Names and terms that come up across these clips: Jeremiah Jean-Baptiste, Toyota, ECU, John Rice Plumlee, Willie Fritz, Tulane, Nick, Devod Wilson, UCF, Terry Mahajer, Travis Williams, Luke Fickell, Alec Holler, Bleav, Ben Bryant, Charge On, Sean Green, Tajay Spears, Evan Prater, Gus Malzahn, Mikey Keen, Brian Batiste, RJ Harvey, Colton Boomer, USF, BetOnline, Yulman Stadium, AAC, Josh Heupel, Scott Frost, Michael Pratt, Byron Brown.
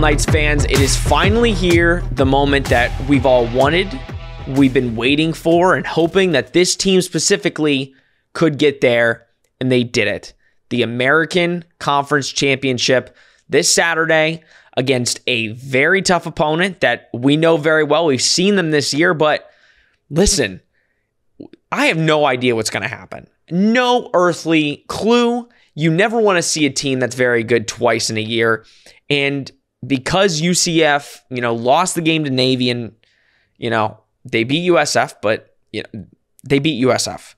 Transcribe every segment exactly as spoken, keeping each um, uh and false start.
Golden Knights fans, it is finally here, the moment that we've all wanted, we've been waiting for, and hoping that this team specifically could get there, and they did it. The American Conference Championship this Saturday against a very tough opponent that we know very well. We've seen them this year, but listen, I have no idea what's going to happen. No earthly clue. You never want to see a team that's very good twice in a year. And because U C F, you know, lost the game to Navy, and, you know, they beat U S F, but you know, they beat U S F.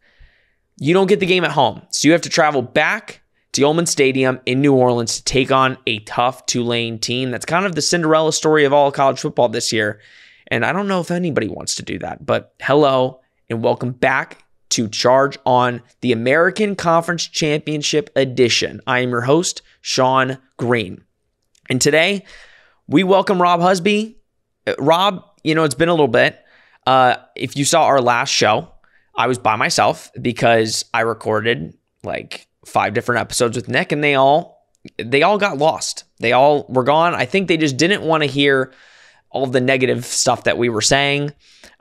You don't get the game at home. So you have to travel back to Yulman Stadium in New Orleans to take on a tough Tulane team. That's kind of the Cinderella story of all college football this year. And I don't know if anybody wants to do that, but hello and welcome back to Charge On, the American Conference Championship edition. I am your host, Sean Green. And today, we welcome Rob Husby. Rob, you know, it's been a little bit. Uh, if you saw our last show, I was by myself because I recorded like five different episodes with Nick, and they all, they all got lost. They all were gone. I think they just didn't want to hear all the negative stuff that we were saying.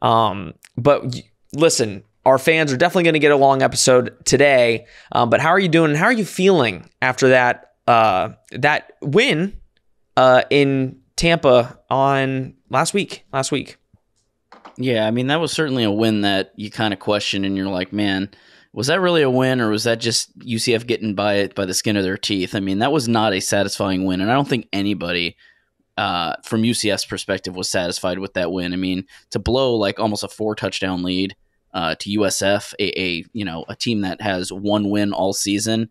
Um, but listen, our fans are definitely going to get a long episode today. Um, but how are you doing? How are you feeling after that uh, that win uh, in Tampa on last week? Last week. Yeah, I mean, that was certainly a win that you kind of question, and you're like, man, was that really a win, or was that just U C F getting by it by the skin of their teeth? I mean, that was not a satisfying win, and I don't think anybody uh, from U C F's perspective was satisfied with that win. I mean, to blow like almost a four touchdown lead uh, to U S F, a, a you know a team that has one win all season,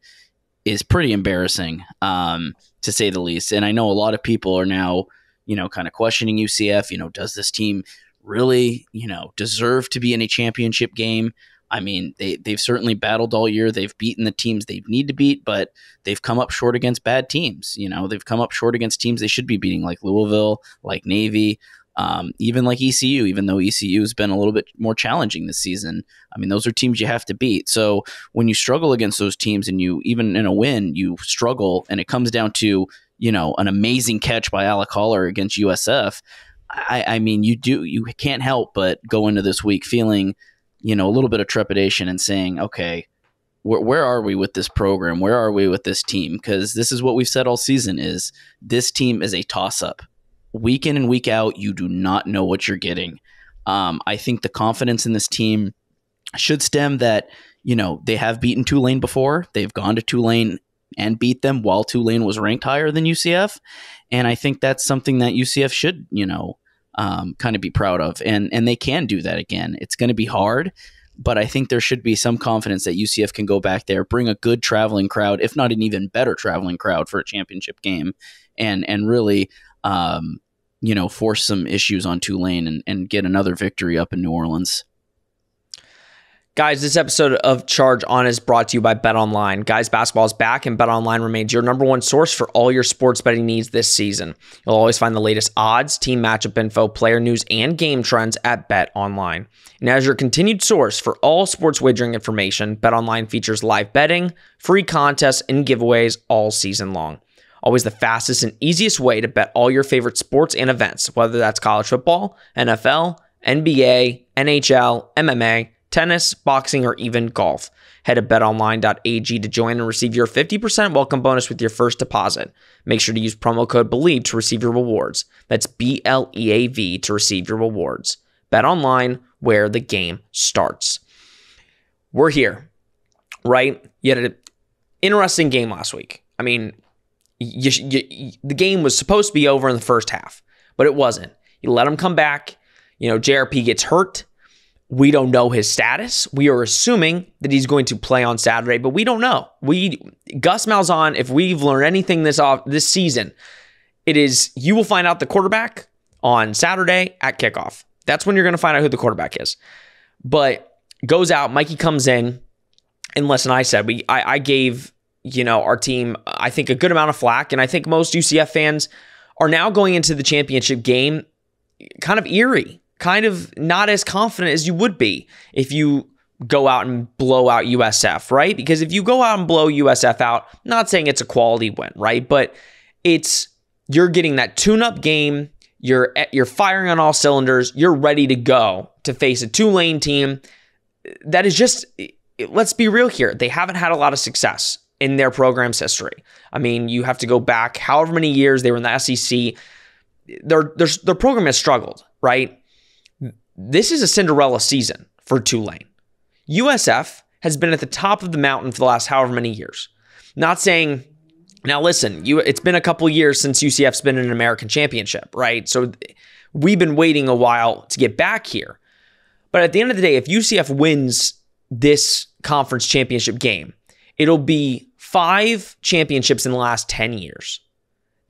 is pretty embarrassing, um, to say the least. And I know a lot of people are now, you know, kind of questioning U C F. You know, does this team really, you know, deserve to be in a championship game? I mean, they, they've certainly battled all year. They've beaten the teams they need to beat, but they've come up short against bad teams. You know, they've come up short against teams they should be beating, like Louisville, like Navy, um, even like E C U, even though E C U has been a little bit more challenging this season. I mean, those are teams you have to beat. So when you struggle against those teams, and you, even in a win, you struggle, and it comes down to, you know, an amazing catch by Alec Holler against U S F. I, I mean, you do, you can't help but go into this week feeling, you know, a little bit of trepidation and saying, okay, wh- where are we with this program? Where are we with this team? Because this is what we've said all season, is this team is a toss-up. Week in and week out, you do not know what you're getting. Um, I think the confidence in this team should stem that, you know, they have beaten Tulane before. They've gone to Tulane and beat them while Tulane was ranked higher than U C F. And I think that's something that U C F should, you know, um, kind of be proud of. And and they can do that again. It's going to be hard, but I think there should be some confidence that U C F can go back there, bring a good traveling crowd, if not an even better traveling crowd for a championship game, and and really, um, you know, force some issues on Tulane and, and get another victory up in New Orleans. Guys, this episode of Charge On is brought to you by BetOnline. Guys, basketball is back, and BetOnline remains your number one source for all your sports betting needs this season. You'll always find the latest odds, team matchup info, player news, and game trends at BetOnline. And as your continued source for all sports wagering information, BetOnline features live betting, free contests, and giveaways all season long. Always the fastest and easiest way to bet all your favorite sports and events, whether that's college football, N F L, N B A, N H L, M M A, tennis, boxing, or even golf. Head to betonline.ag to join and receive your fifty percent welcome bonus with your first deposit. Make sure to use promo code Bleav to receive your rewards. That's B L E A V to receive your rewards. BetOnline, where the game starts. We're here, right? You had an interesting game last week. I mean, you, you, the game was supposed to be over in the first half, but it wasn't. You let them come back. You know, J R P gets hurt. We don't know his status. We are assuming that he's going to play on Saturday, but we don't know. We Gus Malzahn, if we've learned anything this off this season, it is you will find out the quarterback on Saturday at kickoff. That's when you're going to find out who the quarterback is. But goes out, Mikey comes in, and listen, I said we I, I gave you know our team I think a good amount of flack, and I think most U C F fans are now going into the championship game kind of eerie. Kind of not as confident as you would be if you go out and blow out U S F, right? Because if you go out and blow U S F out, not saying it's a quality win, right? But it's you're getting that tune-up game. You're you're firing on all cylinders. You're ready to go to face a Tulane team that is just, let's be real here, they haven't had a lot of success in their program's history. I mean, you have to go back however many years they were in the S E C. Their, their, their program has struggled, right? This is a Cinderella season for Tulane. U S F has been at the top of the mountain for the last however many years. Not saying... Now, listen, you, it's been a couple years since U C F's been in an American championship, right? So we've been waiting a while to get back here. But at the end of the day, if U C F wins this conference championship game, it'll be five championships in the last ten years.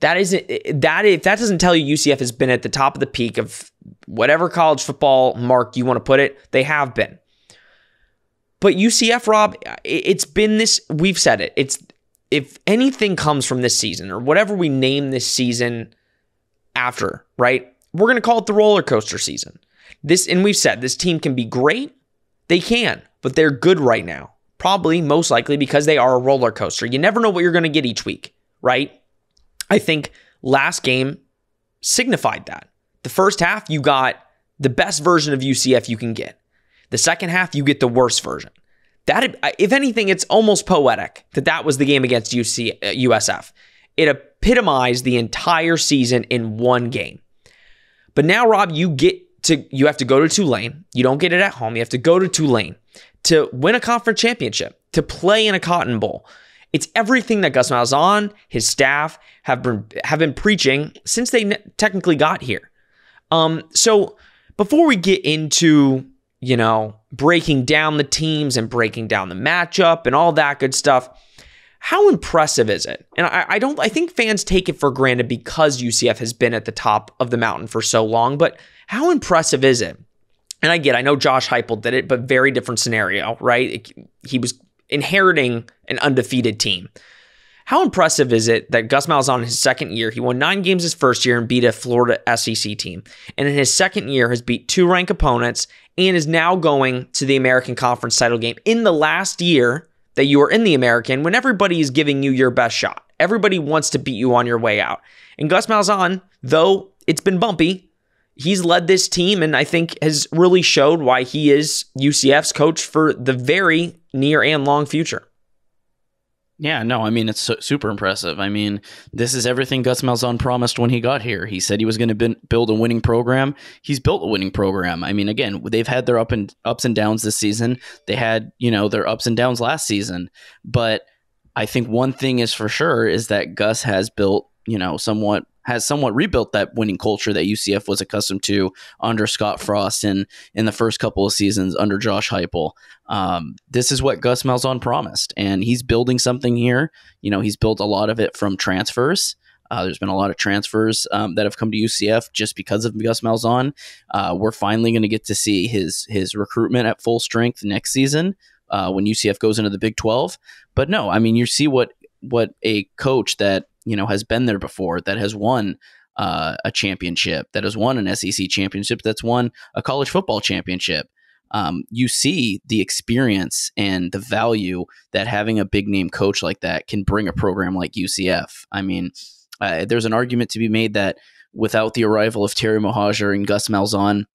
That isn't, that, if that doesn't tell you U C F has been at the top of the peak of whatever college football mark you want to put it, they have been. But U C F, Rob, it's been this, we've said it, it's, if anything comes from this season or whatever we name this season after, right? We're going to call it the roller coaster season. This, and we've said this team can be great. They can, but they're good right now. Probably most likely because they are a roller coaster. You never know what you're going to get each week, right? I think last game signified that. The first half, you got the best version of U C F you can get. The second half, you get the worst version. That, if anything, it's almost poetic that that was the game against U C, U S F. It epitomized the entire season in one game. But now, Rob, you get to you have to go to Tulane. You don't get it at home. You have to go to Tulane to win a conference championship, to play in a Cotton Bowl. It's everything that Gus Malzahn, his staff have been have been preaching since they technically got here. Um, so before we get into you know, breaking down the teams and breaking down the matchup and all that good stuff, how impressive is it? And I, I don't, I think fans take it for granted because U C F has been at the top of the mountain for so long, but how impressive is it? And I get, I know Josh Heupel did it, but very different scenario, right? It, he was inheriting an undefeated team. How impressive is it that Gus Malzahn, his second year, he won nine games his first year and beat a Florida S E C team. And in his second year has beat two ranked opponents and is now going to the American Conference title game in the last year that you are in the American, when everybody is giving you your best shot. Everybody wants to beat you on your way out. And Gus Malzahn, though it's been bumpy, he's led this team and I think has really showed why he is U C F's coach for the very near and long future. Yeah, no, I mean, it's super impressive. I mean, this is everything Gus Malzahn promised when he got here. He said he was going to build a winning program. He's built a winning program. I mean, again, they've had their up and ups and downs this season. They had, you know, their ups and downs last season. But I think one thing is for sure is that Gus has built, you know, somewhat has somewhat rebuilt that winning culture that U C F was accustomed to under Scott Frost and in the first couple of seasons under Josh Heupel. Um, this is what Gus Malzahn promised, and he's building something here. You know, he's built a lot of it from transfers. Uh, there's been a lot of transfers um, that have come to U C F just because of Gus Malzahn. Uh, we're finally going to get to see his his recruitment at full strength next season uh, when U C F goes into the Big twelve. But no, I mean, you see what what a coach that, you know, has been there before, that has won uh, a championship, that has won an S E C championship, that's won a college football championship. Um, you see the experience and the value that having a big name coach like that can bring a program like U C F. I mean, uh, there's an argument to be made that without the arrival of Terry Mahajer and Gus Malzahn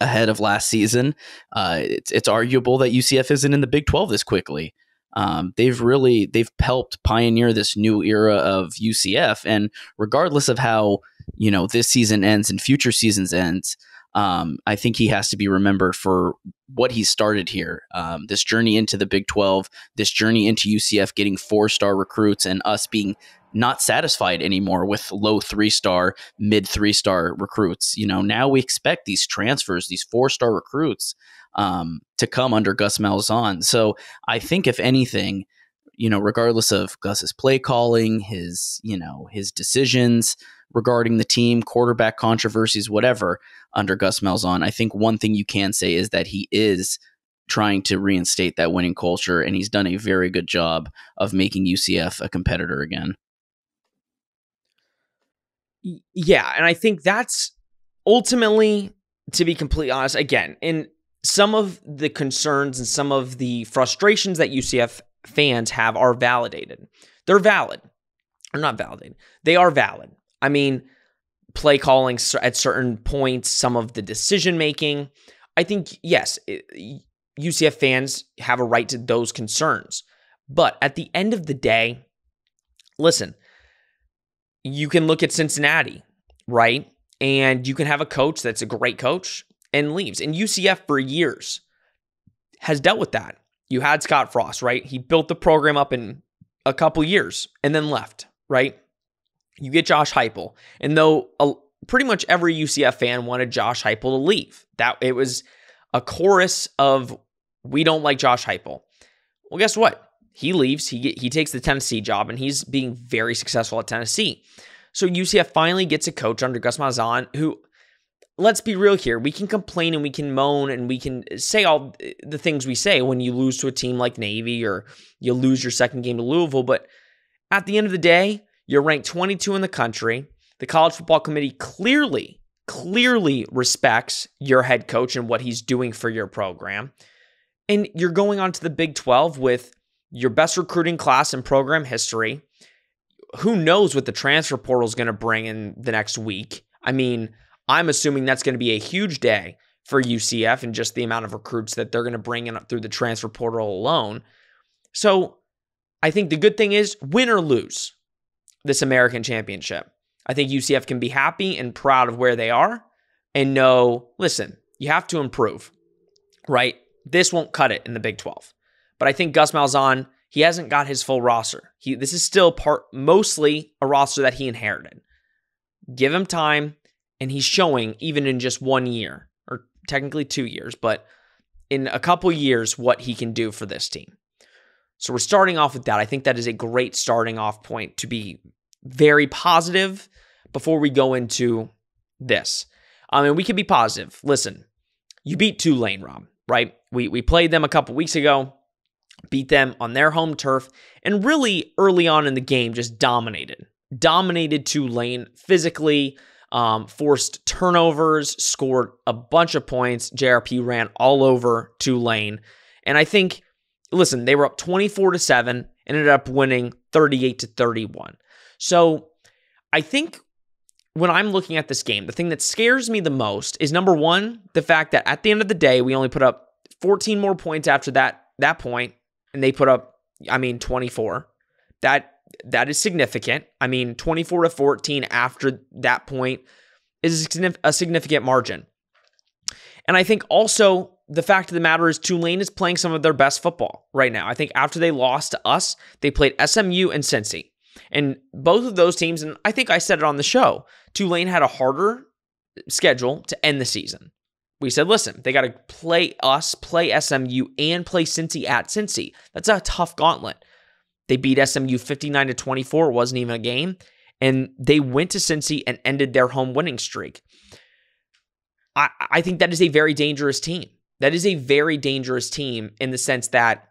ahead of last season, uh, it's, it's arguable that U C F isn't in the Big twelve this quickly. Um, they've really, they've helped pioneer this new era of U C F. And regardless of how, you know, this season ends and future seasons ends, um, I think he has to be remembered for what he started here. Um, this journey into the Big twelve, this journey into U C F getting four-star recruits and us being not satisfied anymore with low three-star, mid three-star recruits. You know, now we expect these transfers, these four-star recruits, Um, to come under Gus Malzahn. So I think if anything, you know, regardless of Gus's play calling, his, you know, his decisions regarding the team, quarterback controversies, whatever, under Gus Malzahn, I think one thing you can say is that he is trying to reinstate that winning culture, and he's done a very good job of making U C F a competitor again. Yeah, and I think that's ultimately, to be completely honest, again, in some of the concerns and some of the frustrations that U C F fans have are validated. They're valid. They're not validated. They are valid. I mean, play calling at certain points, some of the decision making. I think, yes, U C F fans have a right to those concerns. But at the end of the day, listen, you can look at Cincinnati, right? And you can have a coach that's a great coach and leaves. And U C F for years has dealt with that. You had Scott Frost, right? He built the program up in a couple years and then left, right? You get Josh Heupel. And though a, pretty much every U C F fan wanted Josh Heupel to leave, that it was a chorus of, we don't like Josh Heupel. Well, guess what? He leaves, he he takes the Tennessee job, and he's being very successful at Tennessee. So U C F finally gets a coach under Gus Malzahn who, let's be real here, we can complain and we can moan and we can say all the things we say when you lose to a team like Navy or you lose your second game to Louisville, but at the end of the day, you're ranked twenty-two in the country. The College Football Committee clearly, clearly respects your head coach and what he's doing for your program. And you're going on to the Big twelve with your best recruiting class in program history. Who knows what the transfer portal is going to bring in the next week? I mean, I'm assuming that's going to be a huge day for U C F and just the amount of recruits that they're going to bring in through the transfer portal alone. So I think the good thing is, win or lose this American Championship, I think U C F can be happy and proud of where they are and know, listen, you have to improve, right? This won't cut it in the Big twelve. But I think Gus Malzahn, he hasn't got his full roster. He, this is still part, mostly a roster that he inherited. Give him time, and he's showing even in just one year, or technically two years, but in a couple years, what he can do for this team. So we're starting off with that. I think that is a great starting off point to be very positive before we go into this. I mean, we can be positive. Listen, you beat Tulane, Rob, right? We, we played them a couple weeks ago. Beat them on their home turf, and really early on in the game just dominated. Dominated Tulane physically, um, forced turnovers, scored a bunch of points. J R P ran all over Tulane. And I think, listen, they were up twenty-four to seven and ended up winning thirty-eight to thirty-one. So I think when I'm looking at this game, the thing that scares me the most is, number one, the fact that at the end of the day, we only put up fourteen more points after that, that point. And they put up, I mean, twenty-four. That that is significant. I mean, twenty-four to fourteen after that point is a significant margin. And I think also the fact of the matter is Tulane is playing some of their best football right now. I think after they lost to us, they played S M U and Cincy, and both of those teams. And I think I said it on the show. Tulane had a harder schedule to end the season. We said, listen, they got to play us, play S M U, and play Cincy at Cincy. That's a tough gauntlet. They beat S M U fifty-nine to twenty-four. It wasn't even a game. And they went to Cincy and ended their home winning streak. I, I think that is a very dangerous team. That is a very dangerous team in the sense that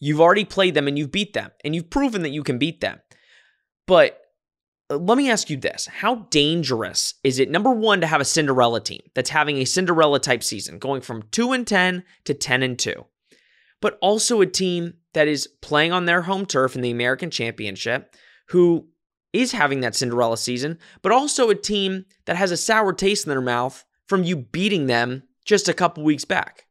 you've already played them and you've beat them. And you've proven that you can beat them. But let me ask you this. How dangerous is it, number one, to have a Cinderella team that's having a Cinderella-type season, going from two and ten to ten and two, but also a team that is playing on their home turf in the American Championship, who is having that Cinderella season, but also a team that has a sour taste in their mouth from you beating them just a couple weeks back?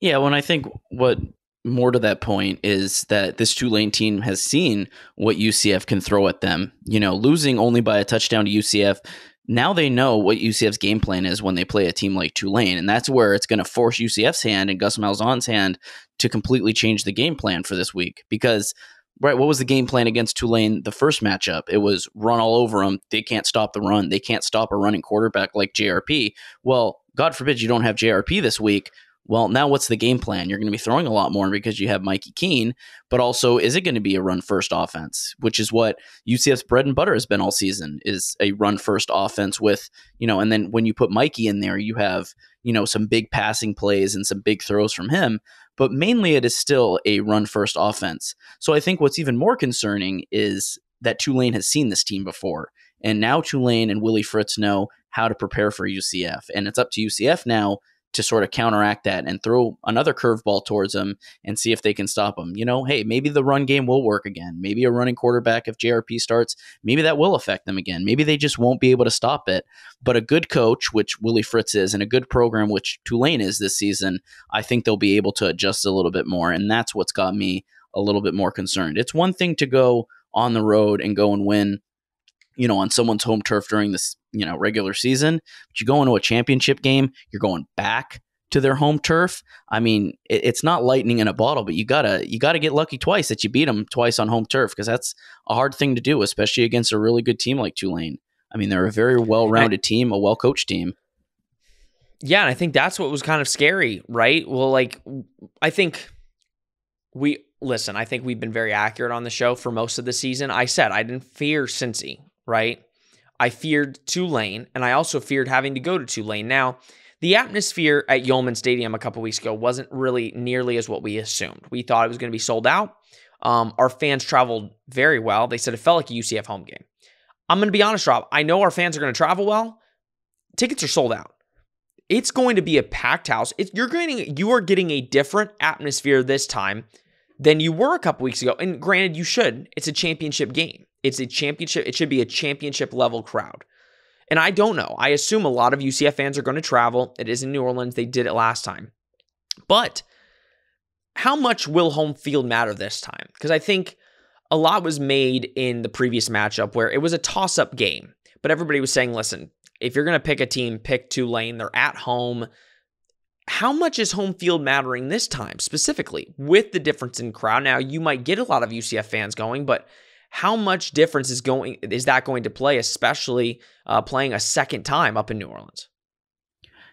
Yeah, well, and I think what... more to that point is that this Tulane team has seen what U C F can throw at them. You know, losing only by a touchdown to U C F, now they know what U C F's game plan is when they play a team like Tulane, and that's where it's going to force U C F's hand and Gus Malzahn's hand to completely change the game plan for this week. Because, right, what was the game plan against Tulane the first matchup? It was run all over them. They can't stop the run. They can't stop a running quarterback like J R P. Well, God forbid you don't have J R P this week. Well, now what's the game plan? You're going to be throwing a lot more because you have Mikey Keen, but also is it going to be a run-first offense, which is what U C F's bread and butter has been all season, is a run-first offense with, you know, and then when you put Mikey in there, you have, you know, some big passing plays and some big throws from him, but mainly it is still a run-first offense. So I think what's even more concerning is that Tulane has seen this team before, and now Tulane and Willie Fritz know how to prepare for U C F, and it's up to U C F now to sort of counteract that and throw another curveball towards him and see if they can stop him. You know, hey, maybe the run game will work again. Maybe a running quarterback, if J R P starts, maybe that will affect them again. Maybe they just won't be able to stop it. But a good coach, which Willie Fritz is, and a good program, which Tulane is this season, I think they'll be able to adjust a little bit more. And that's what's got me a little bit more concerned. It's one thing to go on the road and go and win, you know, on someone's home turf during this, you know, regular season, but you go into a championship game, you're going back to their home turf. I mean, it, it's not lightning in a bottle, but you gotta, you gotta get lucky twice that you beat them twice on home turf, because that's a hard thing to do, especially against a really good team like Tulane. I mean, they're a very well-rounded I, team, a well-coached team. Yeah. And I think that's what was kind of scary, right? Well, like, I think we, listen, I think we've been very accurate on the show for most of the season. I said I didn't fear Cincy, right? I feared Tulane, and I also feared having to go to Tulane. Now, the atmosphere at Yulman Stadium a couple weeks ago wasn't really nearly as what we assumed. We thought it was going to be sold out. Um, our fans traveled very well. They said it felt like a U C F home game. I'm going to be honest, Rob. I know our fans are going to travel well. Tickets are sold out. It's going to be a packed house. It's, you're getting, you are getting a different atmosphere this time than you were a couple weeks ago. And granted, you should. It's a championship game. It's a championship. It should be a championship level crowd. And I don't know. I assume a lot of U C F fans are going to travel. It is in New Orleans. They did it last time. But how much will home field matter this time? Because I think a lot was made in the previous matchup where it was a toss-up game. But everybody was saying, listen, if you're going to pick a team, pick Tulane. They're at home. How much is home field mattering this time specifically with the difference in crowd? Now, you might get a lot of U C F fans going, but how much difference is going is that going to play, especially uh, playing a second time up in New Orleans?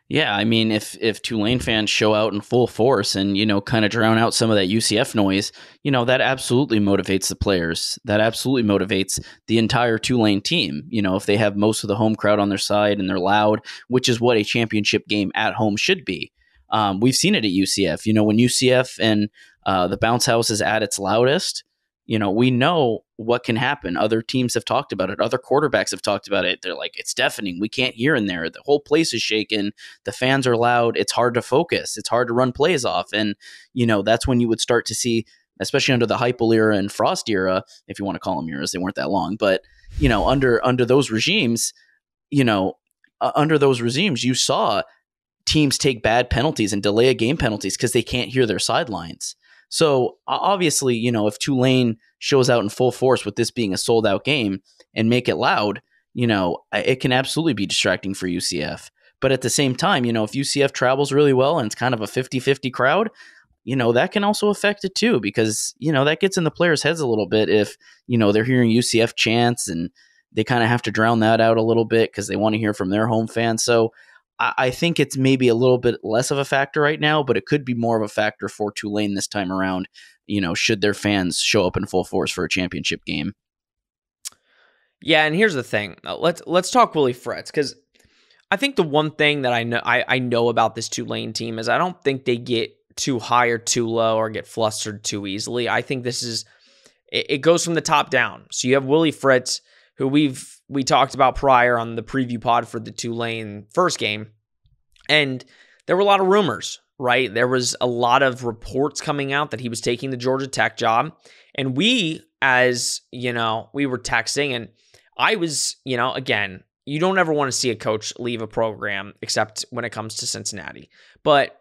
Yeah, I mean, if if Tulane fans show out in full force and, you know, kind of drown out some of that U C F noise, you know, that absolutely motivates the players. That absolutely motivates the entire Tulane team. You know, if they have most of the home crowd on their side and they're loud, which is what a championship game at home should be. Um, we've seen it at U C F. You know, when U C F and uh, the bounce house is at its loudest, you know, we know what can happen. Other teams have talked about it. Other quarterbacks have talked about it. They're like, it's deafening. We can't hear in there. The whole place is shaking. The fans are loud. It's hard to focus. It's hard to run plays off. And, you know, that's when you would start to see, especially under the Heupel era and Frost era, if you want to call them eras, they weren't that long. But, you know, under under those regimes, you know, uh, under those regimes, you saw teams take bad penalties and delay a game penalties because they can't hear their sidelines. So obviously, you know, if Tulane shows out in full force with this being a sold out game and make it loud, you know, it can absolutely be distracting for U C F. But at the same time, you know, if U C F travels really well and it's kind of a fifty-fifty crowd, you know, that can also affect it too, because, you know, that gets in the players' heads a little bit if, you know, they're hearing U C F chants and they kind of have to drown that out a little bit because they want to hear from their home fans. So I think it's maybe a little bit less of a factor right now, but it could be more of a factor for Tulane this time around, you know, should their fans show up in full force for a championship game. Yeah, and here's the thing. Let's let's talk Willie Fritz, because I think the one thing that I know I, I know about this Tulane team is I don't think they get too high or too low or get flustered too easily. I think this is it, it goes from the top down. So you have Willie Fritz, who we've we talked about prior on the preview pod for the Tulane first game. And there were a lot of rumors, right? There was a lot of reports coming out that he was taking the Georgia Tech job. And we, as you know, we were texting, and I was, you know, again, you don't ever want to see a coach leave a program except when it comes to Cincinnati. But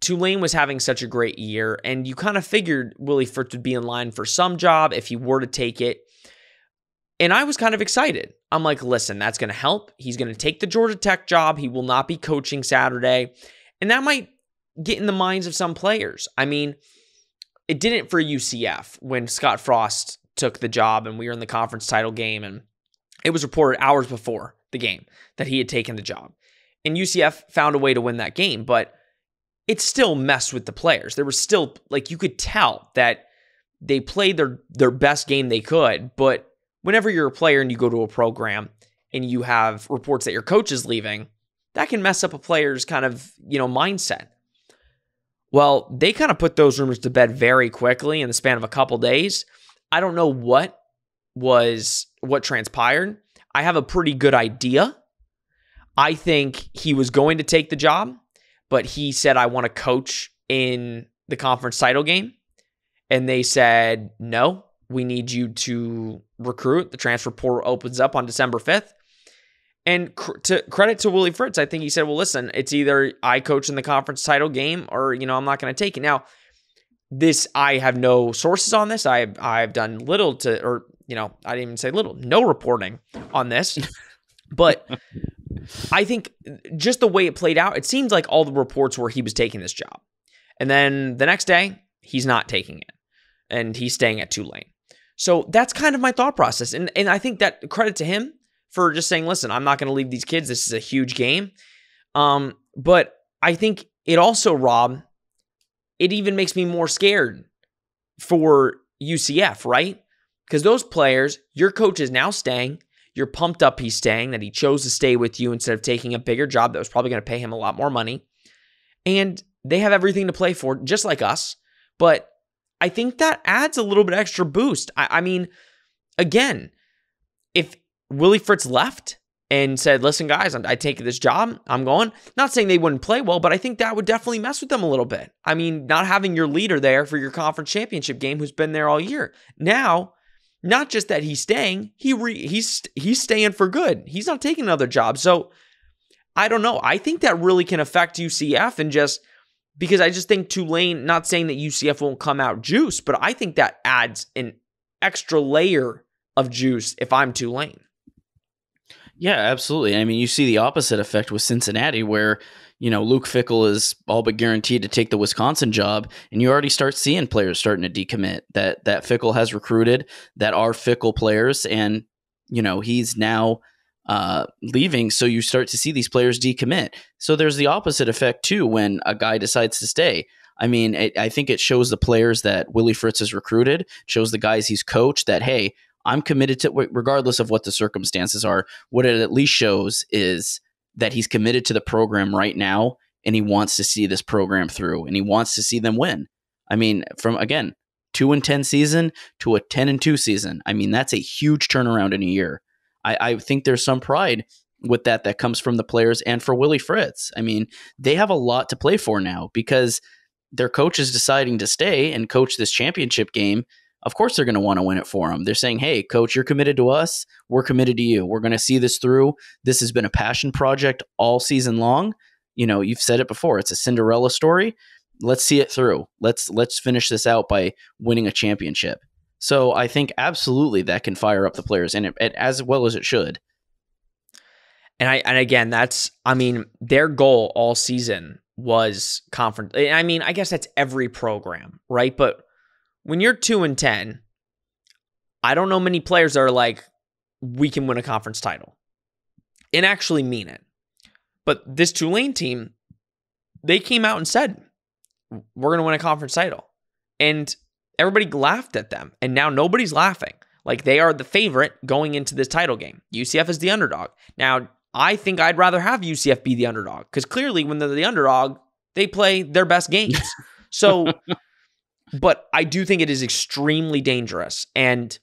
Tulane was having such a great year, and you kind of figured Willie Fritz would be in line for some job if he were to take it. And I was kind of excited. I'm like, listen, that's going to help. He's going to take the Georgia Tech job. He will not be coaching Saturday. And that might get in the minds of some players. I mean, it didn't for U C F when Scott Frost took the job and we were in the conference title game. And it was reported hours before the game that he had taken the job. And U C F found a way to win that game. But it still messed with the players. There was still, like, you could tell that they played their, their best game they could, but whenever you're a player and you go to a program and you have reports that your coach is leaving, that can mess up a player's kind of, you know, mindset. Well, they kind of put those rumors to bed very quickly in the span of a couple days. I don't know what was, what transpired. I have a pretty good idea. I think he was going to take the job, but he said, I want to coach in the conference title game. And they said, no, we need you to recruit. The transfer portal opens up on December fifth. And cr- to credit to Willie Fritz, I think he said, well, listen, it's either I coach in the conference title game or, you know, I'm not going to take it. Now, this, I have no sources on this. I, I've done little to, or, you know, I didn't even say little, no reporting on this. But I think just the way it played out, it seems like all the reports were he was taking this job. And then the next day, he's not taking it. And he's staying at Tulane. So that's kind of my thought process. And, and I think that credit to him for just saying, listen, I'm not going to leave these kids. This is a huge game. Um, but I think it also, Rob, it even makes me more scared for U C F, right? Because those players, your coach is now staying. You're pumped up he's staying, that he chose to stay with you instead of taking a bigger job that was probably going to pay him a lot more money. And they have everything to play for, just like us. But I think that adds a little bit extra boost. I, I mean, again, if Willie Fritz left and said, listen, guys, I'm, I take this job, I'm going, not saying they wouldn't play well, but I think that would definitely mess with them a little bit. I mean, not having your leader there for your conference championship game who's been there all year. Now, not just that he's staying, he re, he's he's staying for good. He's not taking another job. So I don't know. I think that really can affect U C F and just because I just think Tulane, not saying that U C F won't come out juice, but I think that adds an extra layer of juice if I'm Tulane. Yeah, absolutely. I mean, you see the opposite effect with Cincinnati where, you know, Luke Fickell is all but guaranteed to take the Wisconsin job, and you already start seeing players starting to decommit that that Fickell has recruited that are Fickell players, and, you know, he's now uh, leaving, so you start to see these players decommit. So there's the opposite effect, too, when a guy decides to stay. I mean, it, I think it shows the players that Willie Fritz has recruited, shows the guys he's coached that, hey, I'm committed to, regardless of what the circumstances are, what it at least shows is that he's committed to the program right now and he wants to see this program through and he wants to see them win. I mean, from, again, two and ten season to a ten and two season, I mean, that's a huge turnaround in a year. I, I think there's some pride with that that comes from the players and for Willie Fritz. I mean, they have a lot to play for now because their coach is deciding to stay and coach this championship game. Of course, they're going to want to win it for them. They're saying, hey, coach, you're committed to us. We're committed to you. We're going to see this through. This has been a passion project all season long. You know, you've said it before. It's a Cinderella story. Let's see it through. Let's let's finish this out by winning a championship. So I think absolutely that can fire up the players, and it, it, as well as it should. And I and again, that's, I mean, their goal all season was conference. I mean, I guess that's every program, right? But when you're two and ten, I don't know many players that are like, we can win a conference title and actually mean it. But this Tulane team, they came out and said, we're going to win a conference title. And everybody laughed at them. And now nobody's laughing. Like, they are the favorite going into this title game. U C F is the underdog. Now, I think I'd rather have U C F be the underdog because clearly when they're the underdog, they play their best games. So... But I do think it is extremely dangerous. And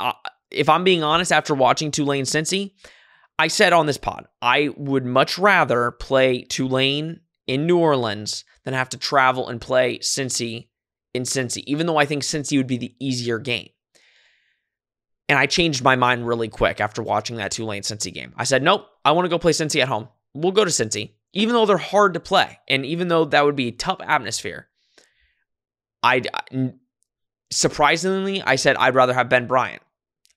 uh, if I'm being honest, after watching Tulane Cincy, I said on this pod, I would much rather play Tulane in New Orleans than have to travel and play Cincy in Cincy, even though I think Cincy would be the easier game. And I changed my mind really quick after watching that Tulane Cincy game. I said, nope, I want to go play Cincy at home. We'll go to Cincy, even though they're hard to play. And even though that would be a tough atmosphere. I surprisingly, I said I'd rather have Ben Bryant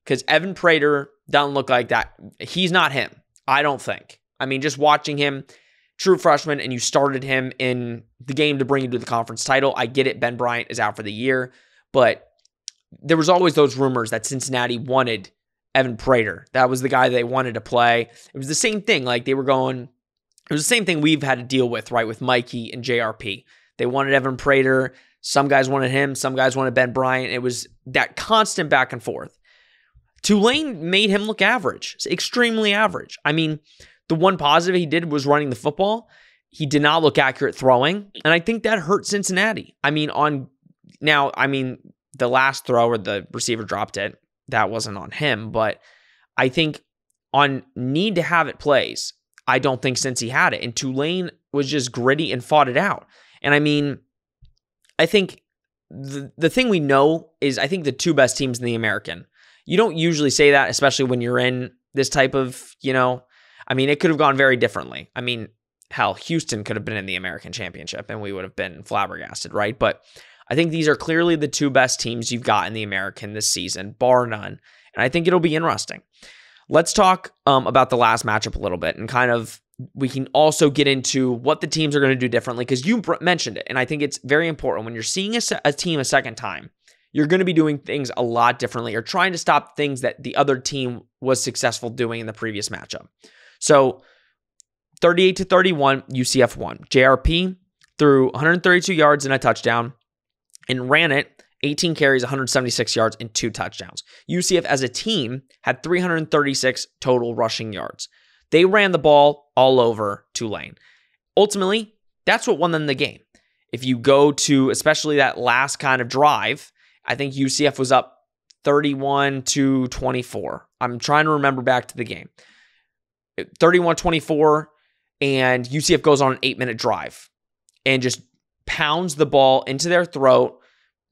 because Evan Prater doesn't look like that. He's not him, I don't think. I mean, just watching him, true freshman, and you started him in the game to bring you to the conference title. I get it. Ben Bryant is out for the year, but there was always those rumors that Cincinnati wanted Evan Prater. That was the guy they wanted to play. It was the same thing. Like they were going, it was the same thing we've had to deal with, right? With Mikey and J R P. They wanted Evan Prater. Some guys wanted him. Some guys wanted Ben Bryant. It was that constant back and forth. Tulane made him look average, extremely average. I mean, the one positive he did was running the football. He did not look accurate throwing, and I think that hurt Cincinnati. I mean, on now, I mean, the last throw where the receiver dropped it, that wasn't on him, but I think on need-to-have-it plays, I don't think Cincy had it, and Tulane was just gritty and fought it out. And I mean, I think the, the thing we know is I think the two best teams in the American. You don't usually say that, especially when you're in this type of, you know, I mean, it could have gone very differently. I mean, hell, Houston could have been in the American Championship and we would have been flabbergasted, right? But I think these are clearly the two best teams you've got in the American this season, bar none. And I think it'll be interesting. Let's talk um, about the last matchup a little bit, and kind of we can also get into what the teams are going to do differently, because you mentioned it. And I think it's very important when you're seeing a, a team a second time, you're going to be doing things a lot differently or trying to stop things that the other team was successful doing in the previous matchup. So thirty-eight to thirty-one, U C F won. J R P threw one hundred thirty-two yards and a touchdown, and ran it eighteen carries, one hundred seventy-six yards, and two touchdowns. U C F as a team had three hundred thirty-six total rushing yards. They ran the ball all over Tulane. Ultimately, that's what won them the game. If you go to especially that last kind of drive, I think U C F was up thirty-one to twenty-four. I'm trying to remember back to the game. thirty-one twenty-four, and U C F goes on an eight-minute drive and just pounds the ball into their throat,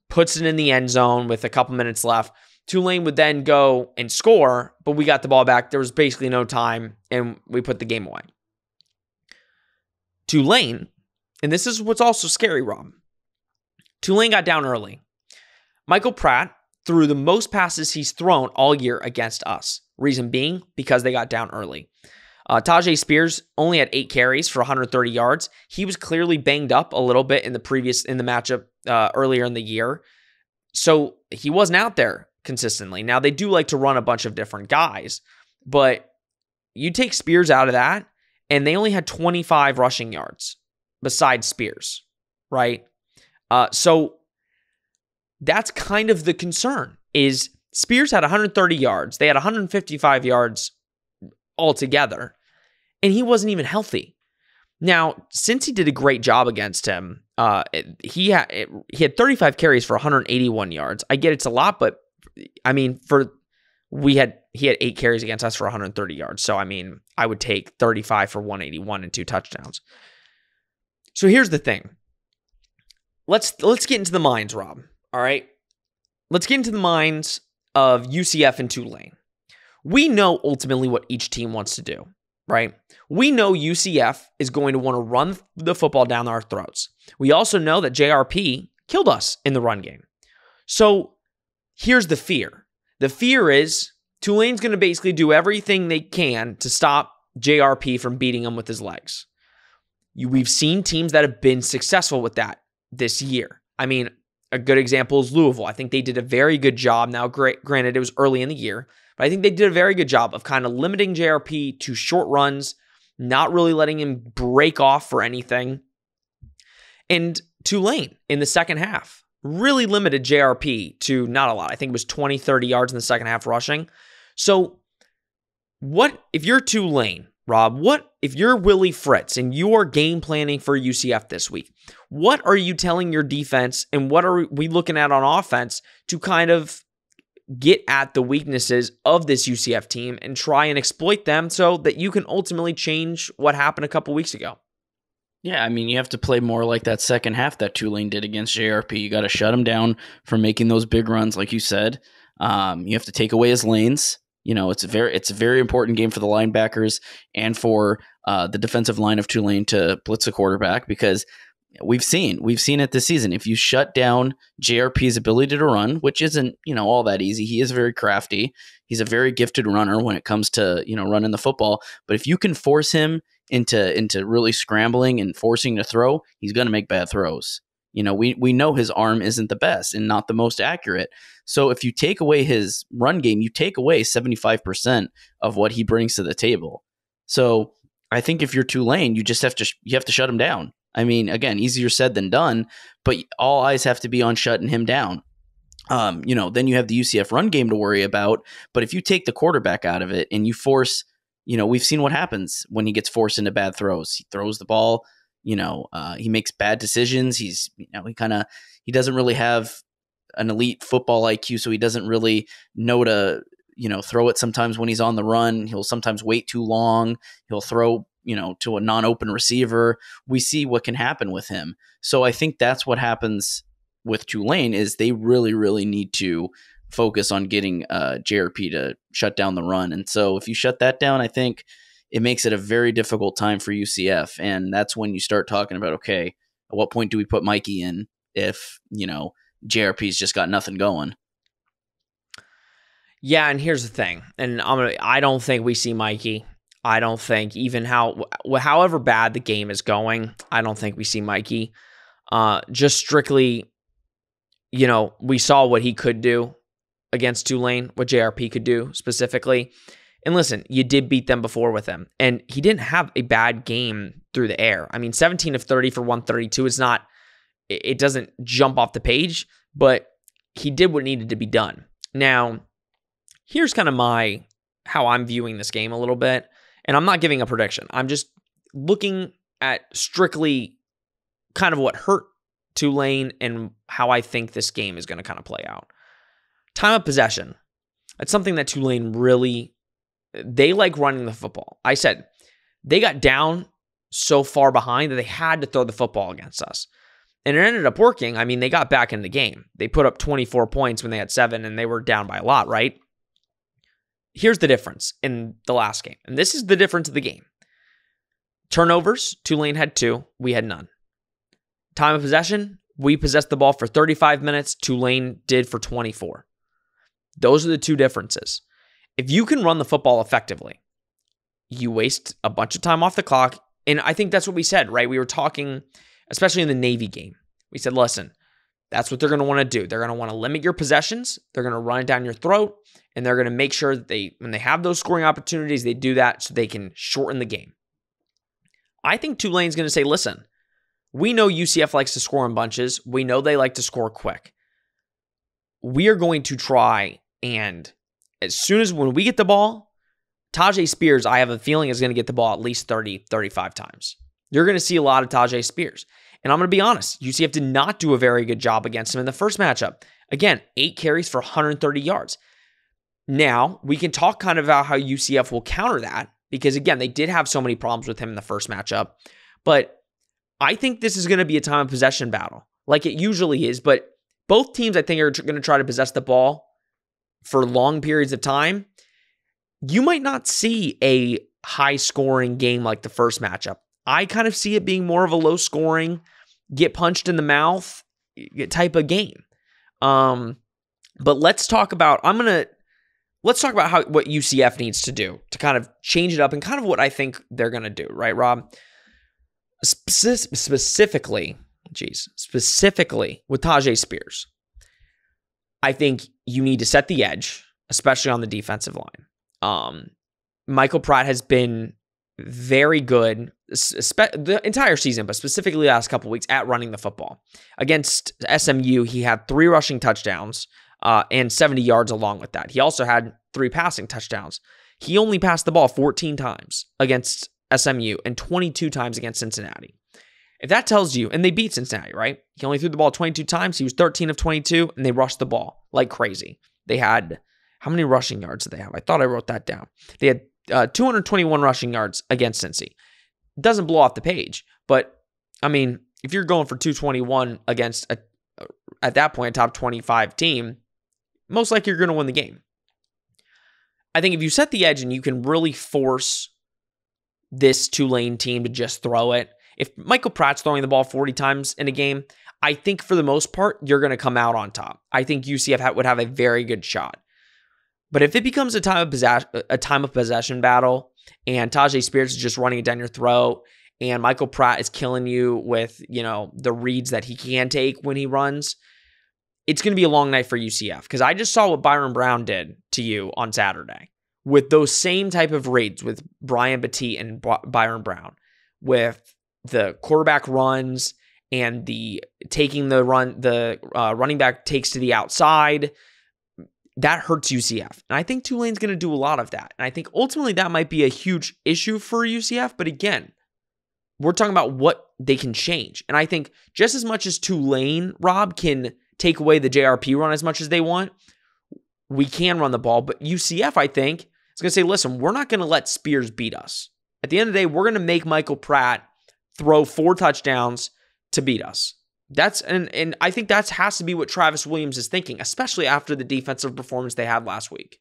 puts it in the end zone with a couple minutes left. Tulane would then go and score, but we got the ball back. There was basically no time, and we put the game away. Tulane, and this is what's also scary, Rob. Tulane got down early. Michael Pratt threw the most passes he's thrown all year against us. Reason being, because they got down early. Uh, Tajay Spears only had eight carries for one hundred thirty yards. He was clearly banged up a little bit in the previous in the matchup uh, earlier in the year, so he wasn't out there consistently. Now they do like to run a bunch of different guys, but you take Spears out of that, and they only had twenty-five rushing yards besides Spears, right? Uh, so that's kind of the concern. Is Spears had one hundred thirty yards. They had one hundred fifty-five yards altogether, and he wasn't even healthy. Now, since he did a great job against him, uh, he had he had thirty-five carries for one hundred eighty-one yards. I get it's a lot, but I mean, for we had he had eight carries against us for one hundred thirty yards. So I mean, I would take thirty-five for one hundred eighty-one and two touchdowns. So here's the thing. Let's let's get into the minds, Rob. All right, let's get into the minds of U C F and Tulane. We know ultimately what each team wants to do, right? We know U C F is going to want to run the football down our throats. We also know that J R P killed us in the run game. So here's the fear. The fear is Tulane's going to basically do everything they can to stop J R P from beating them with his legs. You, we've seen teams that have been successful with that this year. I mean, a good example is Louisville. I think they did a very good job. Now, granted, it was early in the year, but I think they did a very good job of kind of limiting J R P to short runs, not really letting him break off for anything. And Tulane in the second half really limited J R P to not a lot. I think it was twenty, thirty yards in the second half rushing. So what if you're Tulane, Rob? What if you're Willie Fritz and you're game planning for U C F this week? What are you telling your defense, and what are we looking at on offense to kind of get at the weaknesses of this U C F team and try and exploit them so that you can ultimately change what happened a couple weeks ago? Yeah, I mean, you have to play more like that second half that Tulane did against J R P. You got to shut him down from making those big runs, like you said. Um, you have to take away his lanes. You know, it's a very it's a very important game for the linebackers and for uh, the defensive line of Tulane to blitz the quarterback, because We've seen, we've seen it this season. If you shut down J R P's ability to run, which isn't, you know, all that easy. He is very crafty. He's a very gifted runner when it comes to, you know, running the football. But if you can force him into, into really scrambling and forcing to throw, he's going to make bad throws. You know, we, we know his arm isn't the best and not the most accurate. So if you take away his run game, you take away seventy-five percent of what he brings to the table. So I think if you're Tulane, you just have to, you have to shut him down. I mean, again, easier said than done, but all eyes have to be on shutting him down. Um, you know, then you have the U C F run game to worry about. But if you take the quarterback out of it and you force, you know, we've seen what happens when he gets forced into bad throws. He throws the ball, you know, uh, he makes bad decisions. He's, you know, he kind of, he doesn't really have an elite football I Q, so he doesn't really know to, you know, throw it sometimes when he's on the run. He'll sometimes wait too long. He'll throw you know, to a non-open receiver, we see what can happen with him. So I think that's what happens with Tulane is they really, really need to focus on getting uh, J R P to shut down the run. And so if you shut that down, I think it makes it a very difficult time for U C F. And that's when you start talking about, okay, at what point do we put Mikey in if, you know, J R P's just got nothing going? Yeah, and here's the thing, and I'm gonna, I don't think we see Mikey. I don't think even how, however bad the game is going, I don't think we see Mikey. Uh, just strictly, you know, we saw what he could do against Tulane, what J R P could do specifically. And listen, you did beat them before with him, and he didn't have a bad game through the air. I mean, seventeen of thirty for one thirty-two is not, it doesn't jump off the page, but he did what needed to be done. Now, here's kind of my, how I'm viewing this game a little bit. And I'm not giving a prediction. I'm just looking at strictly kind of what hurt Tulane and how I think this game is going to kind of play out. Time of possession. That's something that Tulane really, they like running the football. I said they got down so far behind that they had to throw the football against us. And it ended up working. I mean, they got back in the game. They put up twenty-four points when they had seven and they were down by a lot, right? Here's the difference in the last game. And this is the difference of the game. Turnovers, Tulane had two. We had none. Time of possession, we possessed the ball for thirty-five minutes. Tulane did for twenty-four. Those are the two differences. If you can run the football effectively, you waste a bunch of time off the clock. And I think that's what we said, right? We were talking, especially in the Navy game. We said, listen, that's what they're going to want to do. They're going to want to limit your possessions. They're going to run it down your throat, and they're going to make sure that they, when they have those scoring opportunities, they do that so they can shorten the game. I think Tulane's going to say, listen, we know U C F likes to score in bunches. We know they like to score quick. We are going to try, and as soon as when we get the ball, Tajay Spears, I have a feeling, is going to get the ball at least thirty, thirty-five times. You're going to see a lot of Tajay Spears. And I'm going to be honest, U C F did not do a very good job against him in the first matchup. Again, eight carries for one hundred thirty yards. Now, we can talk kind of about how U C F will counter that because, again, they did have so many problems with him in the first matchup. But I think this is going to be a time of possession battle, like it usually is. But both teams, I think, are going to try to possess the ball for long periods of time. You might not see a high-scoring game like the first matchup. I kind of see it being more of a low-scoring, get punched in the mouth type of game. Um, but let's talk about, I'm going to, let's talk about how what U C F needs to do to kind of change it up and kind of what I think they're going to do, right, Rob? Spe- specifically, geez, specifically with Tajay Spears, I think you need to set the edge, especially on the defensive line. Um, Michael Pratt has been very good the entire season, but specifically last couple weeks at running the football. Against S M U, he had three rushing touchdowns uh, and seventy yards along with that. He also had three passing touchdowns. He only passed the ball fourteen times against S M U and twenty-two times against Cincinnati. If that tells you, and they beat Cincinnati, right? He only threw the ball twenty-two times. He was thirteen of twenty-two, and they rushed the ball like crazy. They had, how many rushing yards did they have? I thought I wrote that down. They had Uh, two hundred twenty-one rushing yards against Cincy. Doesn't blow off the page, but I mean, if you're going for two twenty-one against a, at that point, a top twenty-five team, most likely you're going to win the game. I think if you set the edge and you can really force this Tulane team to just throw it, if Michael Pratt's throwing the ball forty times in a game, I think for the most part, you're going to come out on top. I think U C F would have a very good shot. But if it becomes a time of possession, a time of possession battle, and Tajay Spears is just running it down your throat, and Michael Pratt is killing you with, you know, the reads that he can take when he runs, it's going to be a long night for U C F. Because I just saw what Byron Brown did to you on Saturday with those same type of reads with Brian Batiste and B- Byron Brown, with the quarterback runs and the taking the run, the uh, running back takes to the outside. That hurts U C F. And I think Tulane's going to do a lot of that. And I think ultimately that might be a huge issue for U C F. But again, we're talking about what they can change. And I think just as much as Tulane, Rob, can take away the J R P run as much as they want, we can run the ball. But U C F, I think, is going to say, listen, we're not going to let Spears beat us. At the end of the day, we're going to make Michael Pratt throw four touchdowns to beat us. That's and and I think that has to be what Travis Williams is thinking, especially after the defensive performance they had last week.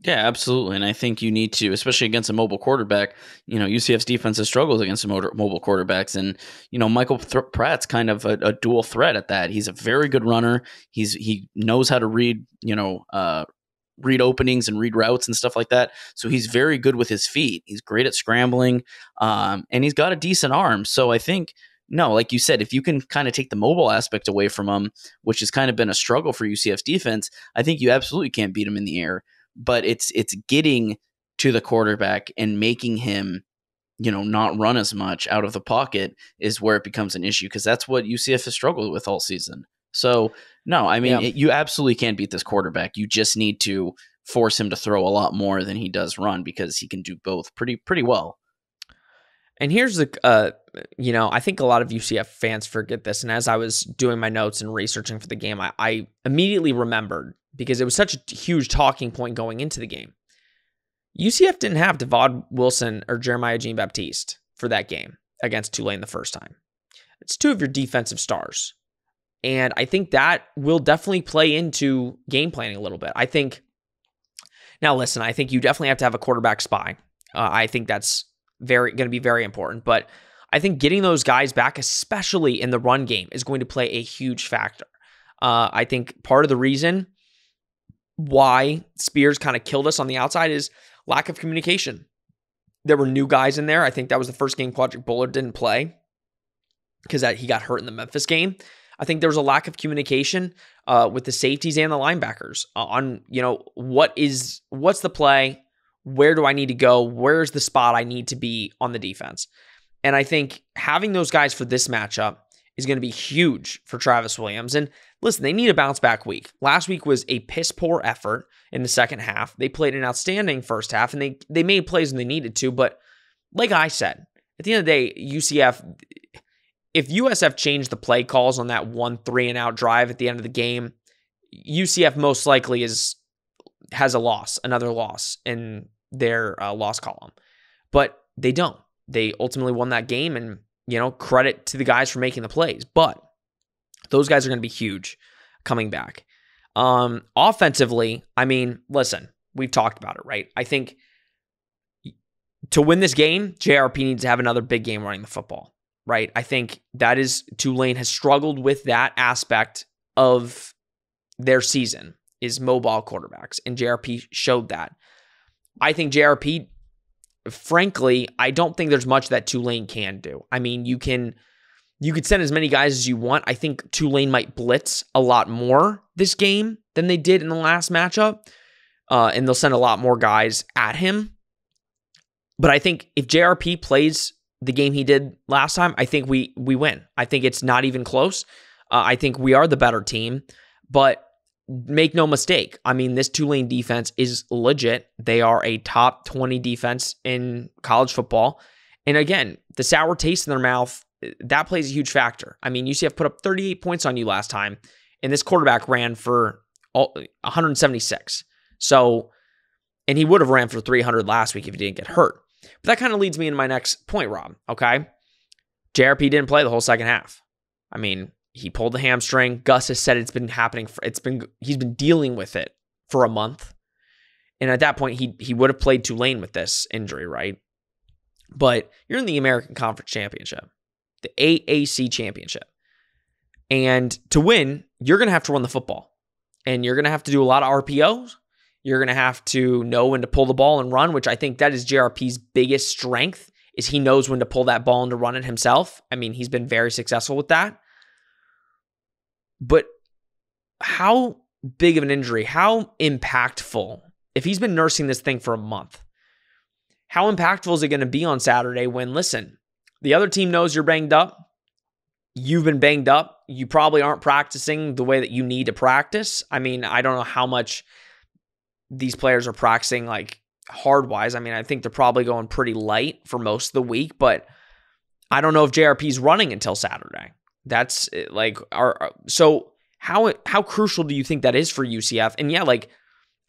Yeah, absolutely. And I think you need to, especially against a mobile quarterback, you know, U C F's defense has struggled against mobile quarterbacks. And, you know, Michael Th- Pratt's kind of a, a dual threat at that. He's a very good runner. He's he knows how to read, you know, uh, read openings and read routes and stuff like that. So he's very good with his feet. He's great at scrambling, um, and he's got a decent arm. So I think, no, like you said, if you can kind of take the mobile aspect away from him, which has kind of been a struggle for U C F's defense, I think you absolutely can't beat him in the air. But it's it's getting to the quarterback and making him, you know, not run as much out of the pocket is where it becomes an issue, because that's what U C F has struggled with all season. So, no, I mean, yeah. it, you absolutely can't beat this quarterback. You just need to force him to throw a lot more than he does run, because he can do both pretty pretty well. And here's the, uh, you know, I think a lot of U C F fans forget this. And as I was doing my notes and researching for the game, I, I immediately remembered, because it was such a huge talking point going into the game. U C F didn't have Devod Wilson or Jeremiah Jean-Baptiste for that game against Tulane the first time. It's two of your defensive stars. And I think that will definitely play into game planning a little bit. I think, now listen, I think you definitely have to have a quarterback spy. Uh, I think that's very going to be very important. But I think getting those guys back, especially in the run game, is going to play a huge factor. Uh, I think part of the reason why Spears kind of killed us on the outside is lack of communication. There were new guys in there. I think that was the first game Quadric Bullard didn't play because that he got hurt in the Memphis game. I think there was a lack of communication uh, with the safeties and the linebackers on, you know, what is what's the play? Where do I need to go? Where's the spot I need to be on the defense? And I think having those guys for this matchup is going to be huge for Travis Williams. And listen, they need a bounce back week. Last week was a piss poor effort in the second half. They played an outstanding first half, and they, they made plays when they needed to. But like I said, at the end of the day, U C F, if U S F changed the play calls on that one three and out drive at the end of the game, U C F most likely is has a loss, another loss in their uh, loss column. But they don't. They ultimately won that game, and, you know, credit to the guys for making the plays. But those guys are going to be huge coming back. Um, offensively, I mean, listen, we've talked about it, right? I think to win this game, J R P needs to have another big game running the football, right? I think that is, Tulane has struggled with that aspect of their season, is mobile quarterbacks, and J R P showed that. I think J R P, frankly, I don't think there's much that Tulane can do. I mean, you can you could send as many guys as you want. I think Tulane might blitz a lot more this game than they did in the last matchup, uh, and they'll send a lot more guys at him. But I think if J R P plays the game he did last time, I think we we win. I think it's not even close. Uh, I think we are the better team, but make no mistake. I mean, this Tulane defense is legit. They are a top twenty defense in college football. And again, the sour taste in their mouth, that plays a huge factor. I mean, U C F put up thirty-eight points on you last time, and this quarterback ran for one hundred seventy-six. So, and he would have ran for three hundred last week if he didn't get hurt. But that kind of leads me into my next point, Rob. Okay. J R P didn't play the whole second half. I mean, he pulled the hamstring. Gus has said it's been happening. For, it's been he's been dealing with it for a month, and at that point, he he would have played Tulane with this injury, right? But you're in the American Conference Championship, the A A C Championship, and to win, you're going to have to run the football, and you're going to have to do a lot of R P Os. You're going to have to know when to pull the ball and run, which I think that is J R P's biggest strength, is he knows when to pull that ball and to run it himself. I mean, he's been very successful with that. But how big of an injury, how impactful, if he's been nursing this thing for a month, how impactful is it going to be on Saturday when, listen, the other team knows you're banged up, you've been banged up, you probably aren't practicing the way that you need to practice. I mean, I don't know how much these players are practicing like hard-wise. I mean, I think they're probably going pretty light for most of the week, but I don't know if J R P's running until Saturday. That's like our, so how how crucial do you think that is for U C F? And yeah, like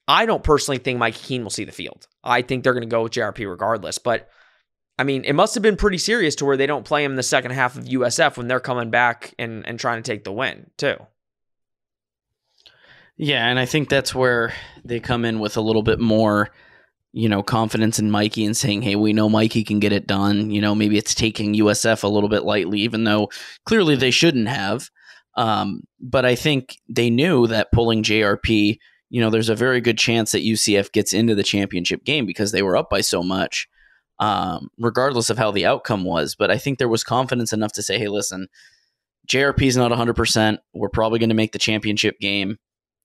I don't personally think Mikey Keen will see the field. I think they're going to go with J R P regardless. But, I mean, it must have been pretty serious to where they don't play him in the second half of U S F when they're coming back and, and trying to take the win, too. Yeah, and I think that's where they come in with a little bit more, you know, confidence in Mikey and saying, hey, we know Mikey can get it done. You know, maybe it's taking U S F a little bit lightly, even though clearly they shouldn't have. Um, but I think they knew that pulling J R P, you know, there's a very good chance that U C F gets into the championship game because they were up by so much, um, regardless of how the outcome was. But I think there was confidence enough to say, hey, listen, J R P's not one hundred percent. We're probably going to make the championship game.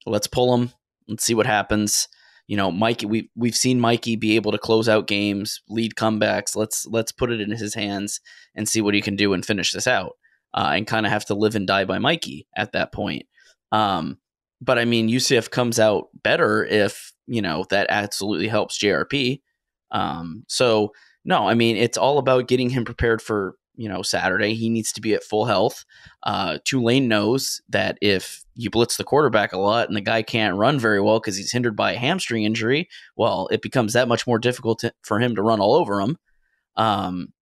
Let's pull him. Let's see what happens. You know, Mikey, we, we've seen Mikey be able to close out games, lead comebacks. Let's let's put it in his hands and see what he can do and finish this out, uh, and kind of have to live and die by Mikey at that point. Um, but, I mean, U C F comes out better if, you know, that absolutely helps J R P. Um, so, no, I mean, it's all about getting him prepared for, you know, Saturday. He needs to be at full health. Uh, Tulane knows that if you blitz the quarterback a lot and the guy can't run very well because he's hindered by a hamstring injury, well, it becomes that much more difficult to, for him to run all over him. Um,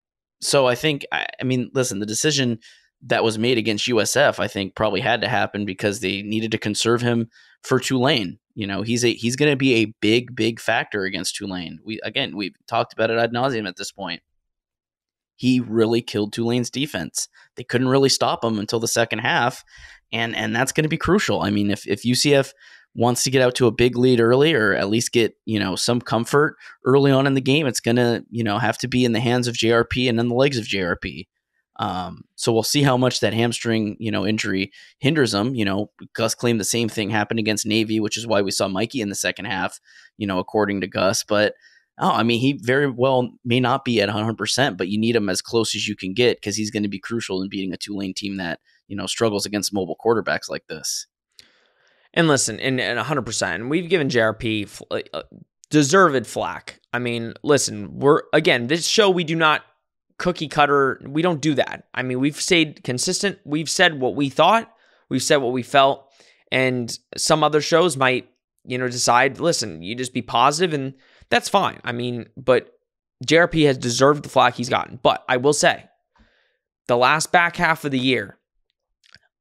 so I think, I, I mean, listen, the decision that was made against U S F, I think, probably had to happen because they needed to conserve him for Tulane. You know, he's a, he's going to be a big, big factor against Tulane. We, again, we've talked about it ad nauseum at this point. He really killed Tulane's defense. They couldn't really stop him until the second half, and and that's going to be crucial. I mean, if if U C F wants to get out to a big lead early, or at least get, you know, some comfort early on in the game, it's going to, you know, have to be in the hands of J R P and in the legs of J R P. Um, so we'll see how much that hamstring, you know, injury hinders him. You know, Gus claimed the same thing happened against Navy, which is why we saw Mikey in the second half, you know, according to Gus, but. Oh, I mean, he very well may not be at one hundred percent, but you need him as close as you can get because he's going to be crucial in beating a Tulane team that, you know, struggles against mobile quarterbacks like this. And listen, and, and one hundred percent, we've given J R P deserved flack. I mean, listen, we're, again, this show, we do not cookie cutter. We don't do that. I mean, we've stayed consistent. We've said what we thought. We've said what we felt. And some other shows might, you know, decide, listen, you just be positive, and that's fine. I mean, but J R P has deserved the flack he's gotten. But I will say, the last back half of the year,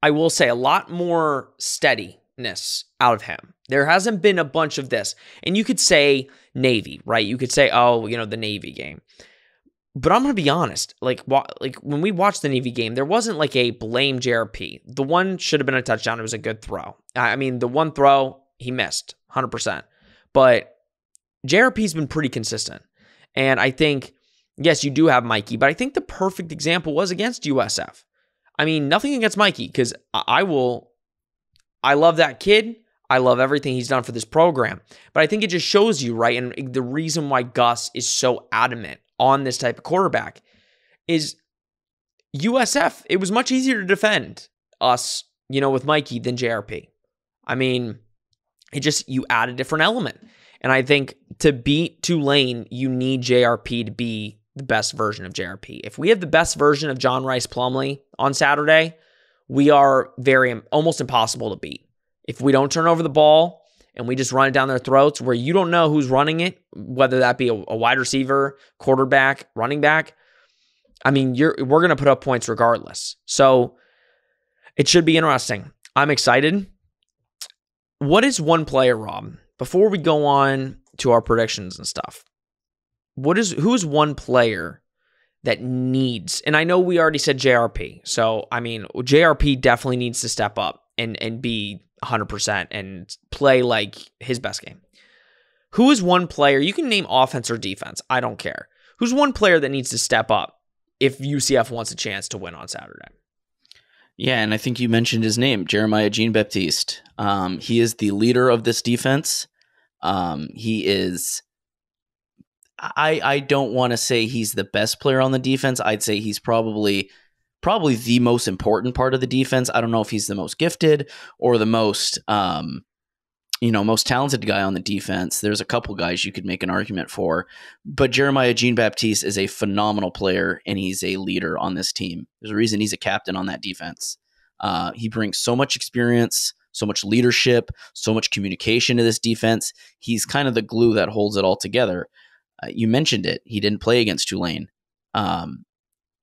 I will say a lot more steadiness out of him. There hasn't been a bunch of this. And you could say Navy, right? You could say, oh, you know, the Navy game. But I'm going to be honest. Like, like when we watched the Navy game, there wasn't like a blame J R P. The one should have been a touchdown. It was a good throw. I mean, the one throw, he missed one hundred percent. But J R P's been pretty consistent. And I think, yes, you do have Mikey, but I think the perfect example was against U S F. I mean, nothing against Mikey, because I will, I love that kid. I love everything he's done for this program. But I think it just shows you, right? And the reason why Gus is so adamant on this type of quarterback is U S F, it was much easier to defend us, you know, with Mikey than J R P. I mean, it just, you add a different element. And I think to beat Tulane, you need J R P to be the best version of J R P. If we have the best version of John Rice Plumlee on Saturday, we are very almost impossible to beat. If we don't turn over the ball and we just run it down their throats where you don't know who's running it, whether that be a, a wide receiver, quarterback, running back, I mean, you're we're going to put up points regardless. So it should be interesting. I'm excited. What is one player, Rob? Before we go on to our predictions and stuff, what is who is one player that needs, and I know we already said J R P, so I mean, J R P definitely needs to step up and, and be one hundred percent and play like his best game. Who is one player, you can name offense or defense, I don't care. Who's one player that needs to step up if U C F wants a chance to win on Saturday? Yeah, and I think you mentioned his name, Jeremiah Jean-Baptiste. Um, he is the leader of this defense. Um, he is, I I don't want to say he's the best player on the defense. I'd say he's probably, probably the most important part of the defense. I don't know if he's the most gifted or the most, um, you know, most talented guy on the defense. There's a couple guys you could make an argument for, but Jeremiah Jean-Baptiste is a phenomenal player, and he's a leader on this team. There's a reason he's a captain on that defense. Uh, he brings so much experience, so much leadership, so much communication to this defense. He's kind of the glue that holds it all together. Uh, you mentioned it. He didn't play against Tulane. Um,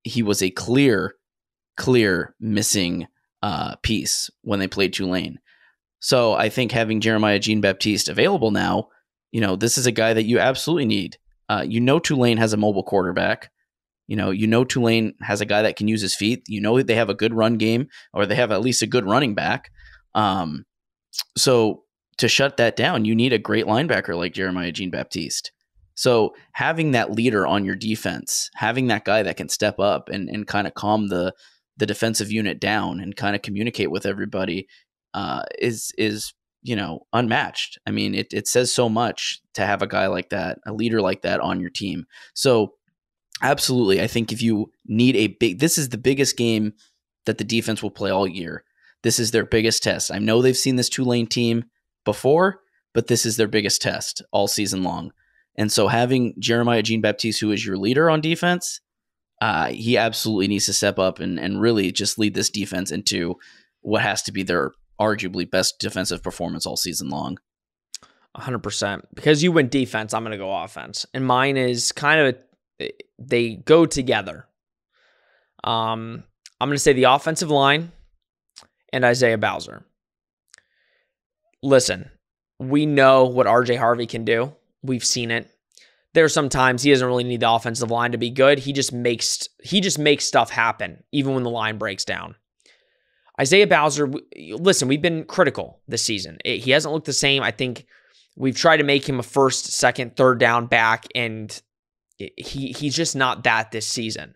he was a clear, clear missing uh, piece when they played Tulane. So I think having Jeremiah Jean-Baptiste available now, you know, this is a guy that you absolutely need. Uh, you know, Tulane has a mobile quarterback. You know, you know, Tulane has a guy that can use his feet. You know, they have a good run game, or they have at least a good running back. Um, so to shut that down, you need a great linebacker like Jeremiah Jean-Baptiste. So having that leader on your defense, having that guy that can step up and, and kind of calm the, the defensive unit down and kind of communicate with everybody uh, is, is, you know, unmatched. I mean, it, it says so much to have a guy like that, a leader like that on your team. So absolutely. I think if you need a big, this is the biggest game that the defense will play all year. This is their biggest test. I know they've seen this Tulane team before, but this is their biggest test all season long. And so having Jeremiah Jean-Baptiste, who is your leader on defense, uh, he absolutely needs to step up and, and really just lead this defense into what has to be their arguably best defensive performance all season long. one hundred percent. Because you went defense, I'm going to go offense. And mine is kind of, a, they go together. Um, I'm going to say the offensive line and Isaiah Bowser. Listen, we know what R J Harvey can do. We've seen it. There are some times he doesn't really need the offensive line to be good. He just makes he just makes stuff happen, even when the line breaks down. Isaiah Bowser, listen, we've been critical this season. He hasn't looked the same. I think we've tried to make him a first, second, third down back, and he he's just not that this season.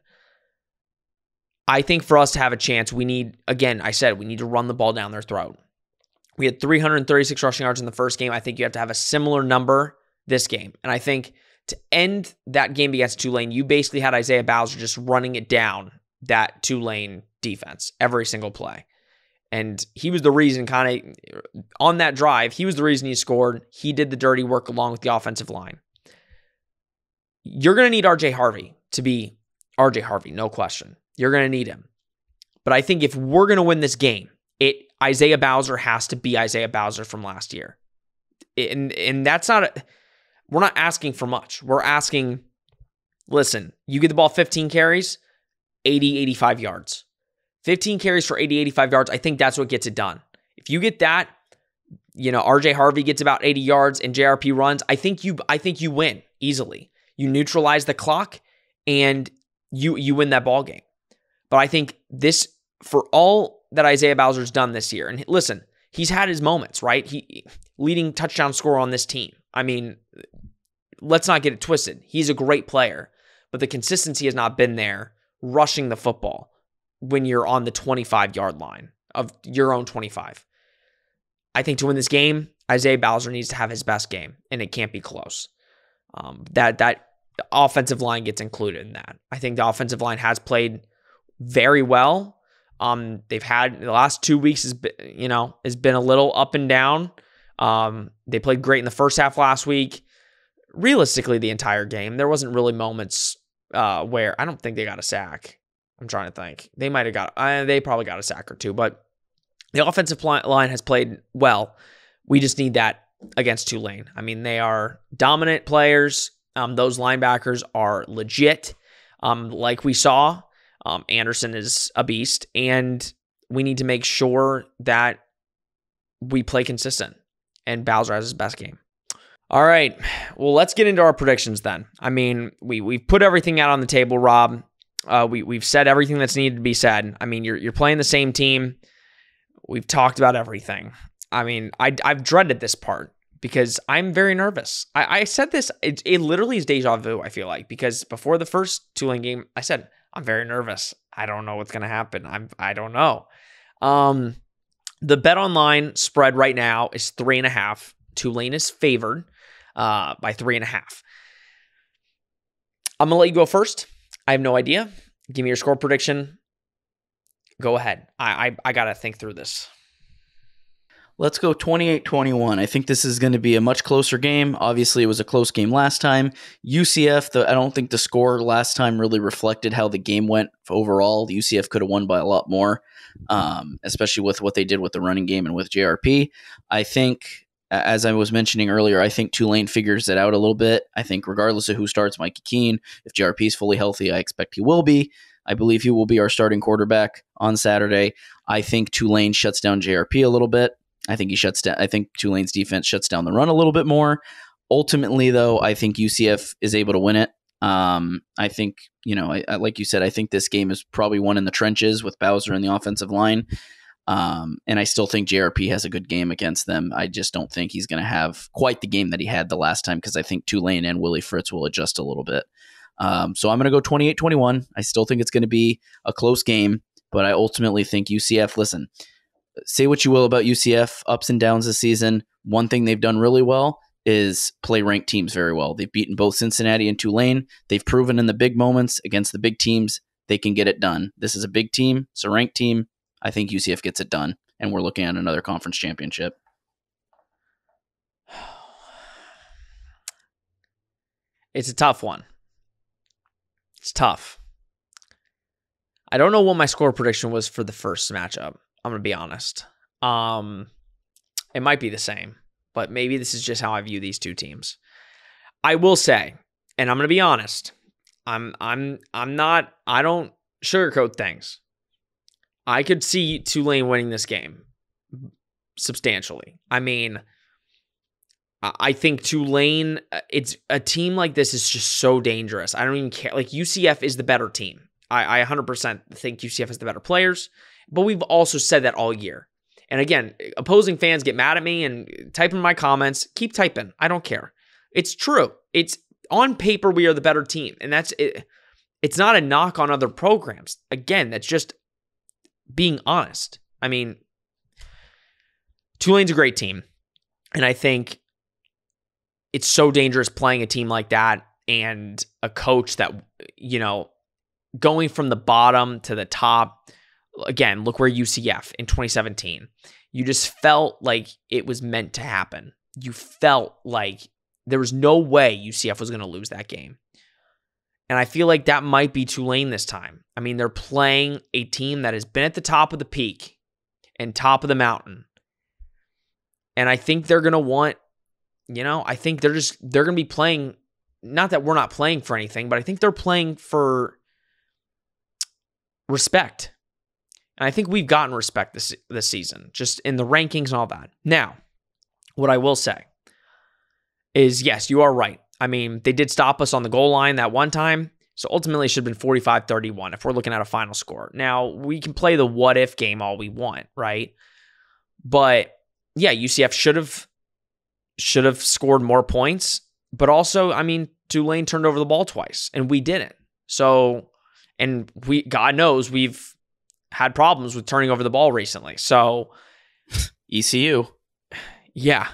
I think for us to have a chance, we need, again, I said, we need to run the ball down their throat. We had three hundred thirty-six rushing yards in the first game. I think you have to have a similar number this game. And I think to end that game against Tulane, you basically had Isaiah Bowser just running it down that Tulane defense every single play. And he was the reason, kind of on that drive, he was the reason he scored. He did the dirty work along with the offensive line. You're going to need R J Harvey to be R J Harvey, no question. You're going to need him. But I think if we're going to win this game, it Isaiah Bowser has to be Isaiah Bowser from last year. And, and that's not... A, We're not asking for much. We're asking, listen, you get the ball fifteen carries, eighty, eighty-five yards. fifteen carries for eighty, eighty-five yards, I think that's what gets it done. If you get that, you know, R J Harvey gets about eighty yards and J R P runs, I think you I think you win easily. You neutralize the clock and you you win that ball game. But I think this, for all that Isaiah Bowser's done this year, and listen, he's had his moments, right? He leading touchdown scorer on this team. I mean, let's not get it twisted. He's a great player, but the consistency has not been there rushing the football when you're on the twenty-five-yard line of your own twenty-five. I think to win this game, Isaiah Bowser needs to have his best game, and it can't be close. Um, that that the offensive line gets included in that. I think the offensive line has played very well. Um, they've had the last two weeks has been, you know, has been a little up and down. Um, they played great in the first half last week. Realistically, the entire game, there wasn't really moments uh, where I don't think they got a sack. I'm trying to think. They might have got, uh, they probably got a sack or two, but the offensive line has played well. We just need that against Tulane. I mean, they are dominant players. Um, those linebackers are legit, um, like we saw. Um, Anderson is a beast, and we need to make sure that we play consistent. And Bowser has his best game. All right. Well, let's get into our predictions then. I mean, we we've put everything out on the table, Rob. Uh, we we've said everything that's needed to be said. I mean, you're you're playing the same team. We've talked about everything. I mean, I I've dreaded this part because I'm very nervous. I, I said this. It, it literally is deja vu. I feel like, because before the first Tulane game, I said I'm very nervous. I don't know what's gonna happen. I'm I don't know. Um. The BetOnline spread right now is three and a half. Tulane is favored uh, by three and a half. I'm going to let you go first. I have no idea. Give me your score prediction. Go ahead. I I, I got to think through this. Let's go twenty-eight twenty-one. I think this is going to be a much closer game. Obviously, it was a close game last time. U C F, the, I don't think the score last time really reflected how the game went overall. The U C F could have won by a lot more. um, especially with what they did with the running game and with J R P. I think, as I was mentioning earlier, I think Tulane figures that out a little bit. I think regardless of who starts Mikey Keen, if J R P is fully healthy, I expect he will be. I Bleav he will be our starting quarterback on Saturday. I think Tulane shuts down J R P a little bit. I think he shuts down. I think Tulane's defense shuts down the run a little bit more. Ultimately, though, I think U C F is able to win it. Um, I think, you know, I, I, like you said, I think this game is probably won in the trenches with Bowser in the offensive line. Um, and I still think J R P has a good game against them. I just don't think he's going to have quite the game that he had the last time, because I think Tulane and Willie Fritz will adjust a little bit. Um, so I'm going to go twenty-eight twenty-one. I still think it's going to be a close game, but I ultimately think U C F, listen, say what you will about U C F ups and downs this season. One thing they've done really well is play ranked teams very well. They've beaten both Cincinnati and Tulane. They've proven in the big moments against the big teams, they can get it done. This is a big team. It's a ranked team. I think U C F gets it done, and we're looking at another conference championship. It's a tough one. It's tough. I don't know what my score prediction was for the first matchup. I'm going to be honest. Um, it might be the same, but maybe this is just how I view these two teams. I will say, and I'm going to be honest, I'm, I'm, I'm not, I don't sugarcoat things. I could see Tulane winning this game substantially. I mean, I think Tulane, it's a team like this is just so dangerous. I don't even care. Like, U C F is the better team. I, I one hundred percent think U C F has the better players. But we've also said that all year. And again, opposing fans get mad at me and type in my comments. Keep typing. I don't care. It's true. It's on paper, we are the better team. And that's it. It's not a knock on other programs. Again, that's just being honest. I mean, Tulane's a great team. And I think it's so dangerous playing a team like that and a coach that, you know, going from the bottom to the top. Again, look where U C F in twenty seventeen, you just felt like it was meant to happen. You felt like there was no way U C F was going to lose that game. And I feel like that might be Tulane this time. I mean, they're playing a team that has been at the top of the peak and top of the mountain. And I think they're going to want, you know, I think they're just, they're going to be playing. Not that we're not playing for anything, but I think they're playing for respect. And I think we've gotten respect this this season, just in the rankings and all that. Now, what I will say is, yes, you are right. I mean, they did stop us on the goal line that one time, so ultimately it should have been forty-five thirty-one if we're looking at a final score. Now, we can play the what-if game all we want, right? But, yeah, U C F should have should have scored more points, but also, I mean, Tulane turned over the ball twice, and we didn't. So, and we, God knows we've had problems with turning over the ball recently. So E C U. Yeah.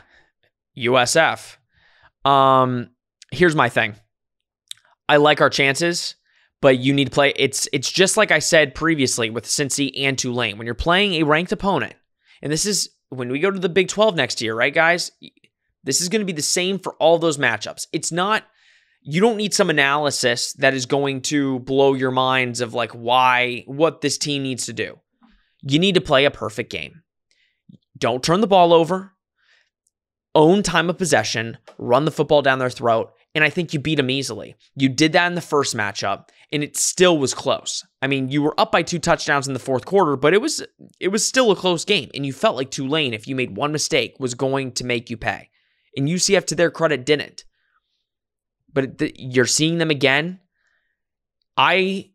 U S F. Um, here's my thing. I like our chances, but you need to play. It's, it's just like I said previously with Cincy and Tulane, when you're playing a ranked opponent, and this is when we go to the Big twelve next year, right, guys? This is going to be the same for all those matchups. It's not, you don't need some analysis that is going to blow your minds of like why, what this team needs to do. You need to play a perfect game. Don't turn the ball over. Own time of possession. Run the football down their throat. And I think you beat them easily. You did that in the first matchup, and it still was close. I mean, you were up by two touchdowns in the fourth quarter, but it was it was still a close game. And you felt like Tulane, if you made one mistake, was going to make you pay. And U C F, to their credit, didn't. But you're seeing them again. I,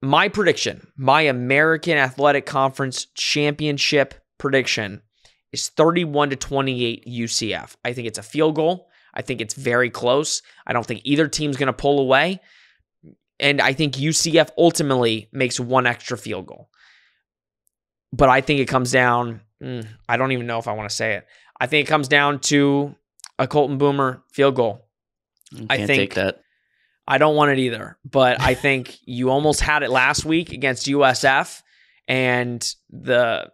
my prediction, my American Athletic Conference Championship prediction is thirty-one to twenty-eight U C F. I think it's a field goal. I think it's very close. I don't think either team's going to pull away. And I think U C F ultimately makes one extra field goal. But I think it comes down, mm, I don't even know if I want to say it. I think it comes down to a Colton Boomer field goal. You I think take that. I don't want it either, but I think you almost had it last week against U S F, and the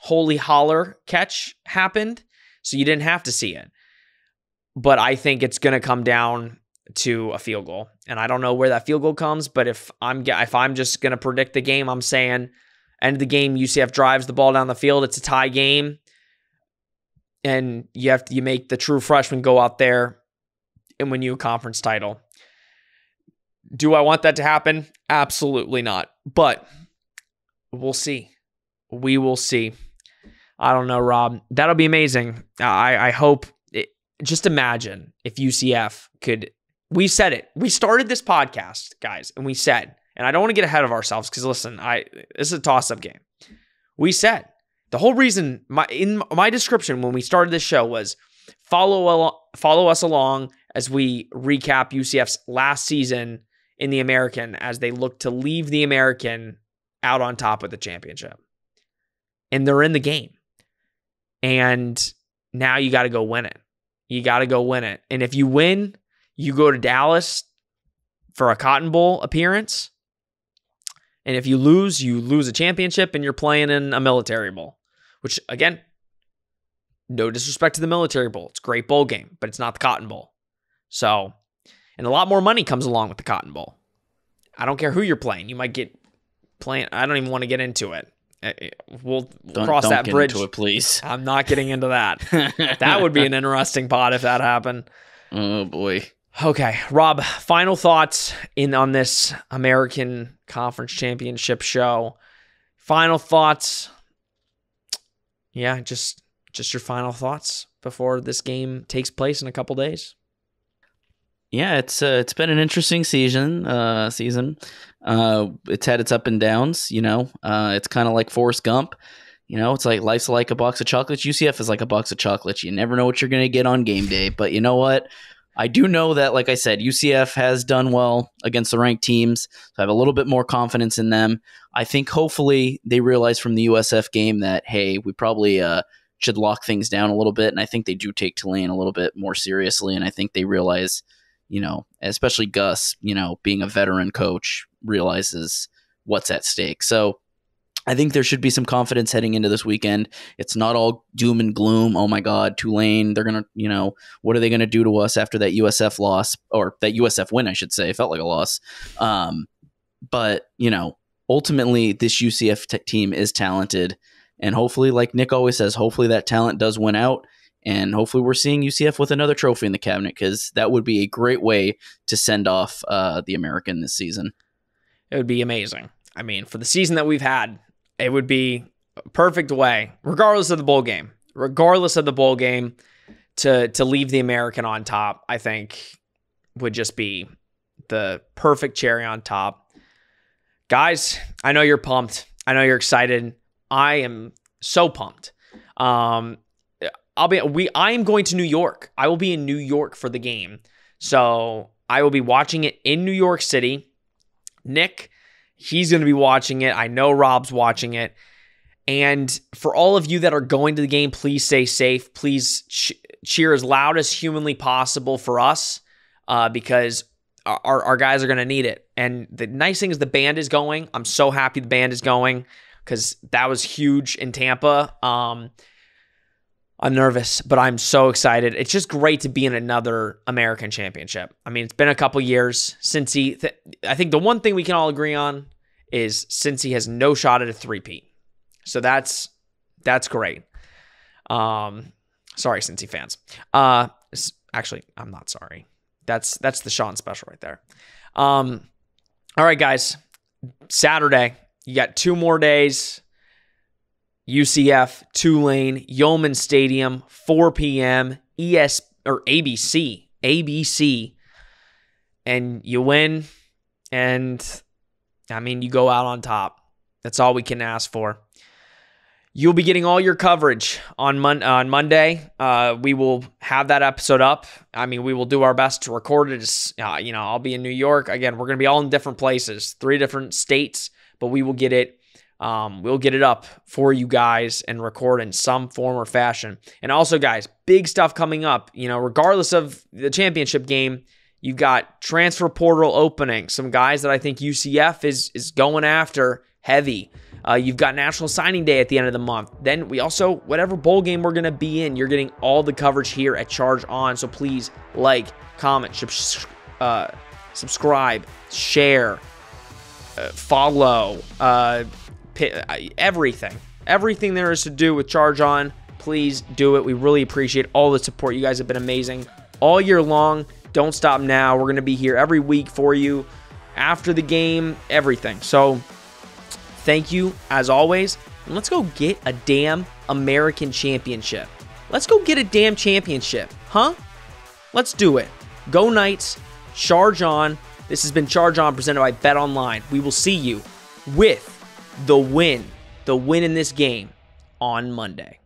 holy holler catch happened, so you didn't have to see it. But I think it's going to come down to a field goal, and I don't know where that field goal comes. But if I'm if I'm just going to predict the game, I'm saying End of the game, U C F drives the ball down the field. It's a tie game. And you have to, you make the true freshman go out there and win you a conference title. Do I want that to happen? Absolutely not. But we'll see. We will see. I don't know, Rob. That'll be amazing. I, I hope. It, just imagine if U C F could. We said it. We started this podcast, guys, and we said, and I don't want to get ahead of ourselves because, listen, I this is a toss-up game. We said, the whole reason my in my description when we started this show was follow al- follow us along as we recap U C F's last season in the American as they look to Bleav the American out on top of the championship. And they're in the game. And now you got to go win it. You got to go win it. And if you win, you go to Dallas for a Cotton Bowl appearance. And if you lose, you lose a championship and you're playing in a military bowl, which, again, no disrespect to the military bowl. It's a great bowl game, but it's not the Cotton Bowl. So, and a lot more money comes along with the Cotton Bowl. I don't care who you're playing. You might get playing. I don't even want to get into it. We'll don't, cross don't that get bridge. Into it, please. I'm not getting into that. That would be an interesting pod if that happened. Oh boy. Okay, Rob. Final thoughts in on this American Conference Championship show. Final thoughts. Yeah, just just your final thoughts before this game takes place in a couple days. Yeah, it's uh, it's been an interesting season. Uh, season, uh, it's had its up and downs. You know, uh, it's kind of like Forrest Gump. You know, it's like life's like a box of chocolates. U C F is like a box of chocolates. You never know what you're gonna get on game day. But you know what? I do know that, like I said, U C F has done well against the ranked teams. So I have a little bit more confidence in them. I think hopefully they realize from the U S F game that hey, we probably uh, should lock things down a little bit. And I think they do take Tulane a little bit more seriously. And I think they realize. You know, especially Gus, you know, being a veteran coach, realizes what's at stake. So I think there should be some confidence heading into this weekend. It's not all doom and gloom. Oh, my God, Tulane, they're going to, you know, what are they going to do to us after that U S F loss or that U S F win, I should say. It felt like a loss. Um, but, you know, ultimately, this U C F t- team is talented. And hopefully, like Nick always says, hopefully that talent does win out. And hopefully we're seeing U C F with another trophy in the cabinet because that would be a great way to send off uh, the American this season. It would be amazing. I mean, for the season that we've had, it would be a perfect way, regardless of the bowl game, regardless of the bowl game, to to Bleav the American on top, I think would just be the perfect cherry on top. Guys, I know you're pumped. I know you're excited. I am so pumped. Um... I'll be we I am going to New York. I will be in New York for the game. So I will be watching it in New York City. Nick, he's going to be watching it. I know Rob's watching it. And for all of you that are going to the game, please stay safe. Please ch- cheer as loud as humanly possible for us uh, because our, our guys are going to need it. And the nice thing is the band is going. I'm so happy the band is going because that was huge in Tampa. Um I'm nervous, but I'm so excited. It's just great to be in another American championship. I mean, it's been a couple years since he... Th- I think the one thing we can all agree on is since he has no shot at a three-peat. So that's that's great. Um, sorry, Cincy fans. Uh, actually, I'm not sorry. That's that's the Sean special right there. Um, all right, guys. Saturday, you got two more days. U C F, Tulane, Yulman Stadium, four p.m., E S or A B C, A B C, and you win, and I mean, you go out on top. That's all we can ask for. You'll be getting all your coverage on Mon- on Monday. Uh, we will have that episode up. I mean, we will do our best to record it. Uh, you know, I'll be in New York again. We're gonna be all in different places, three different states, but we will get it. Um, we'll get it up for you guys and record in some form or fashion. And also, guys, big stuff coming up. You know, regardless of the championship game, you got transfer portal opening. Some guys that I think U C F is is going after heavy. Uh, you've got National Signing Day at the end of the month. Then we also, whatever bowl game we're going to be in, you're getting all the coverage here at Charge On. So please like, comment, sh- uh, subscribe, share, uh, follow, uh, everything. Everything there is to do with Charge On, please do it. We really appreciate all the support. You guys have been amazing all year long. Don't stop now. We're going to be here every week for you, after the game, everything. So thank you, as always. And let's go get a damn American championship. Let's go get a damn championship, huh? Let's do it. Go Knights. Charge On. This has been Charge On, presented by BetOnline. We will see you with the win, the win in this game on Monday.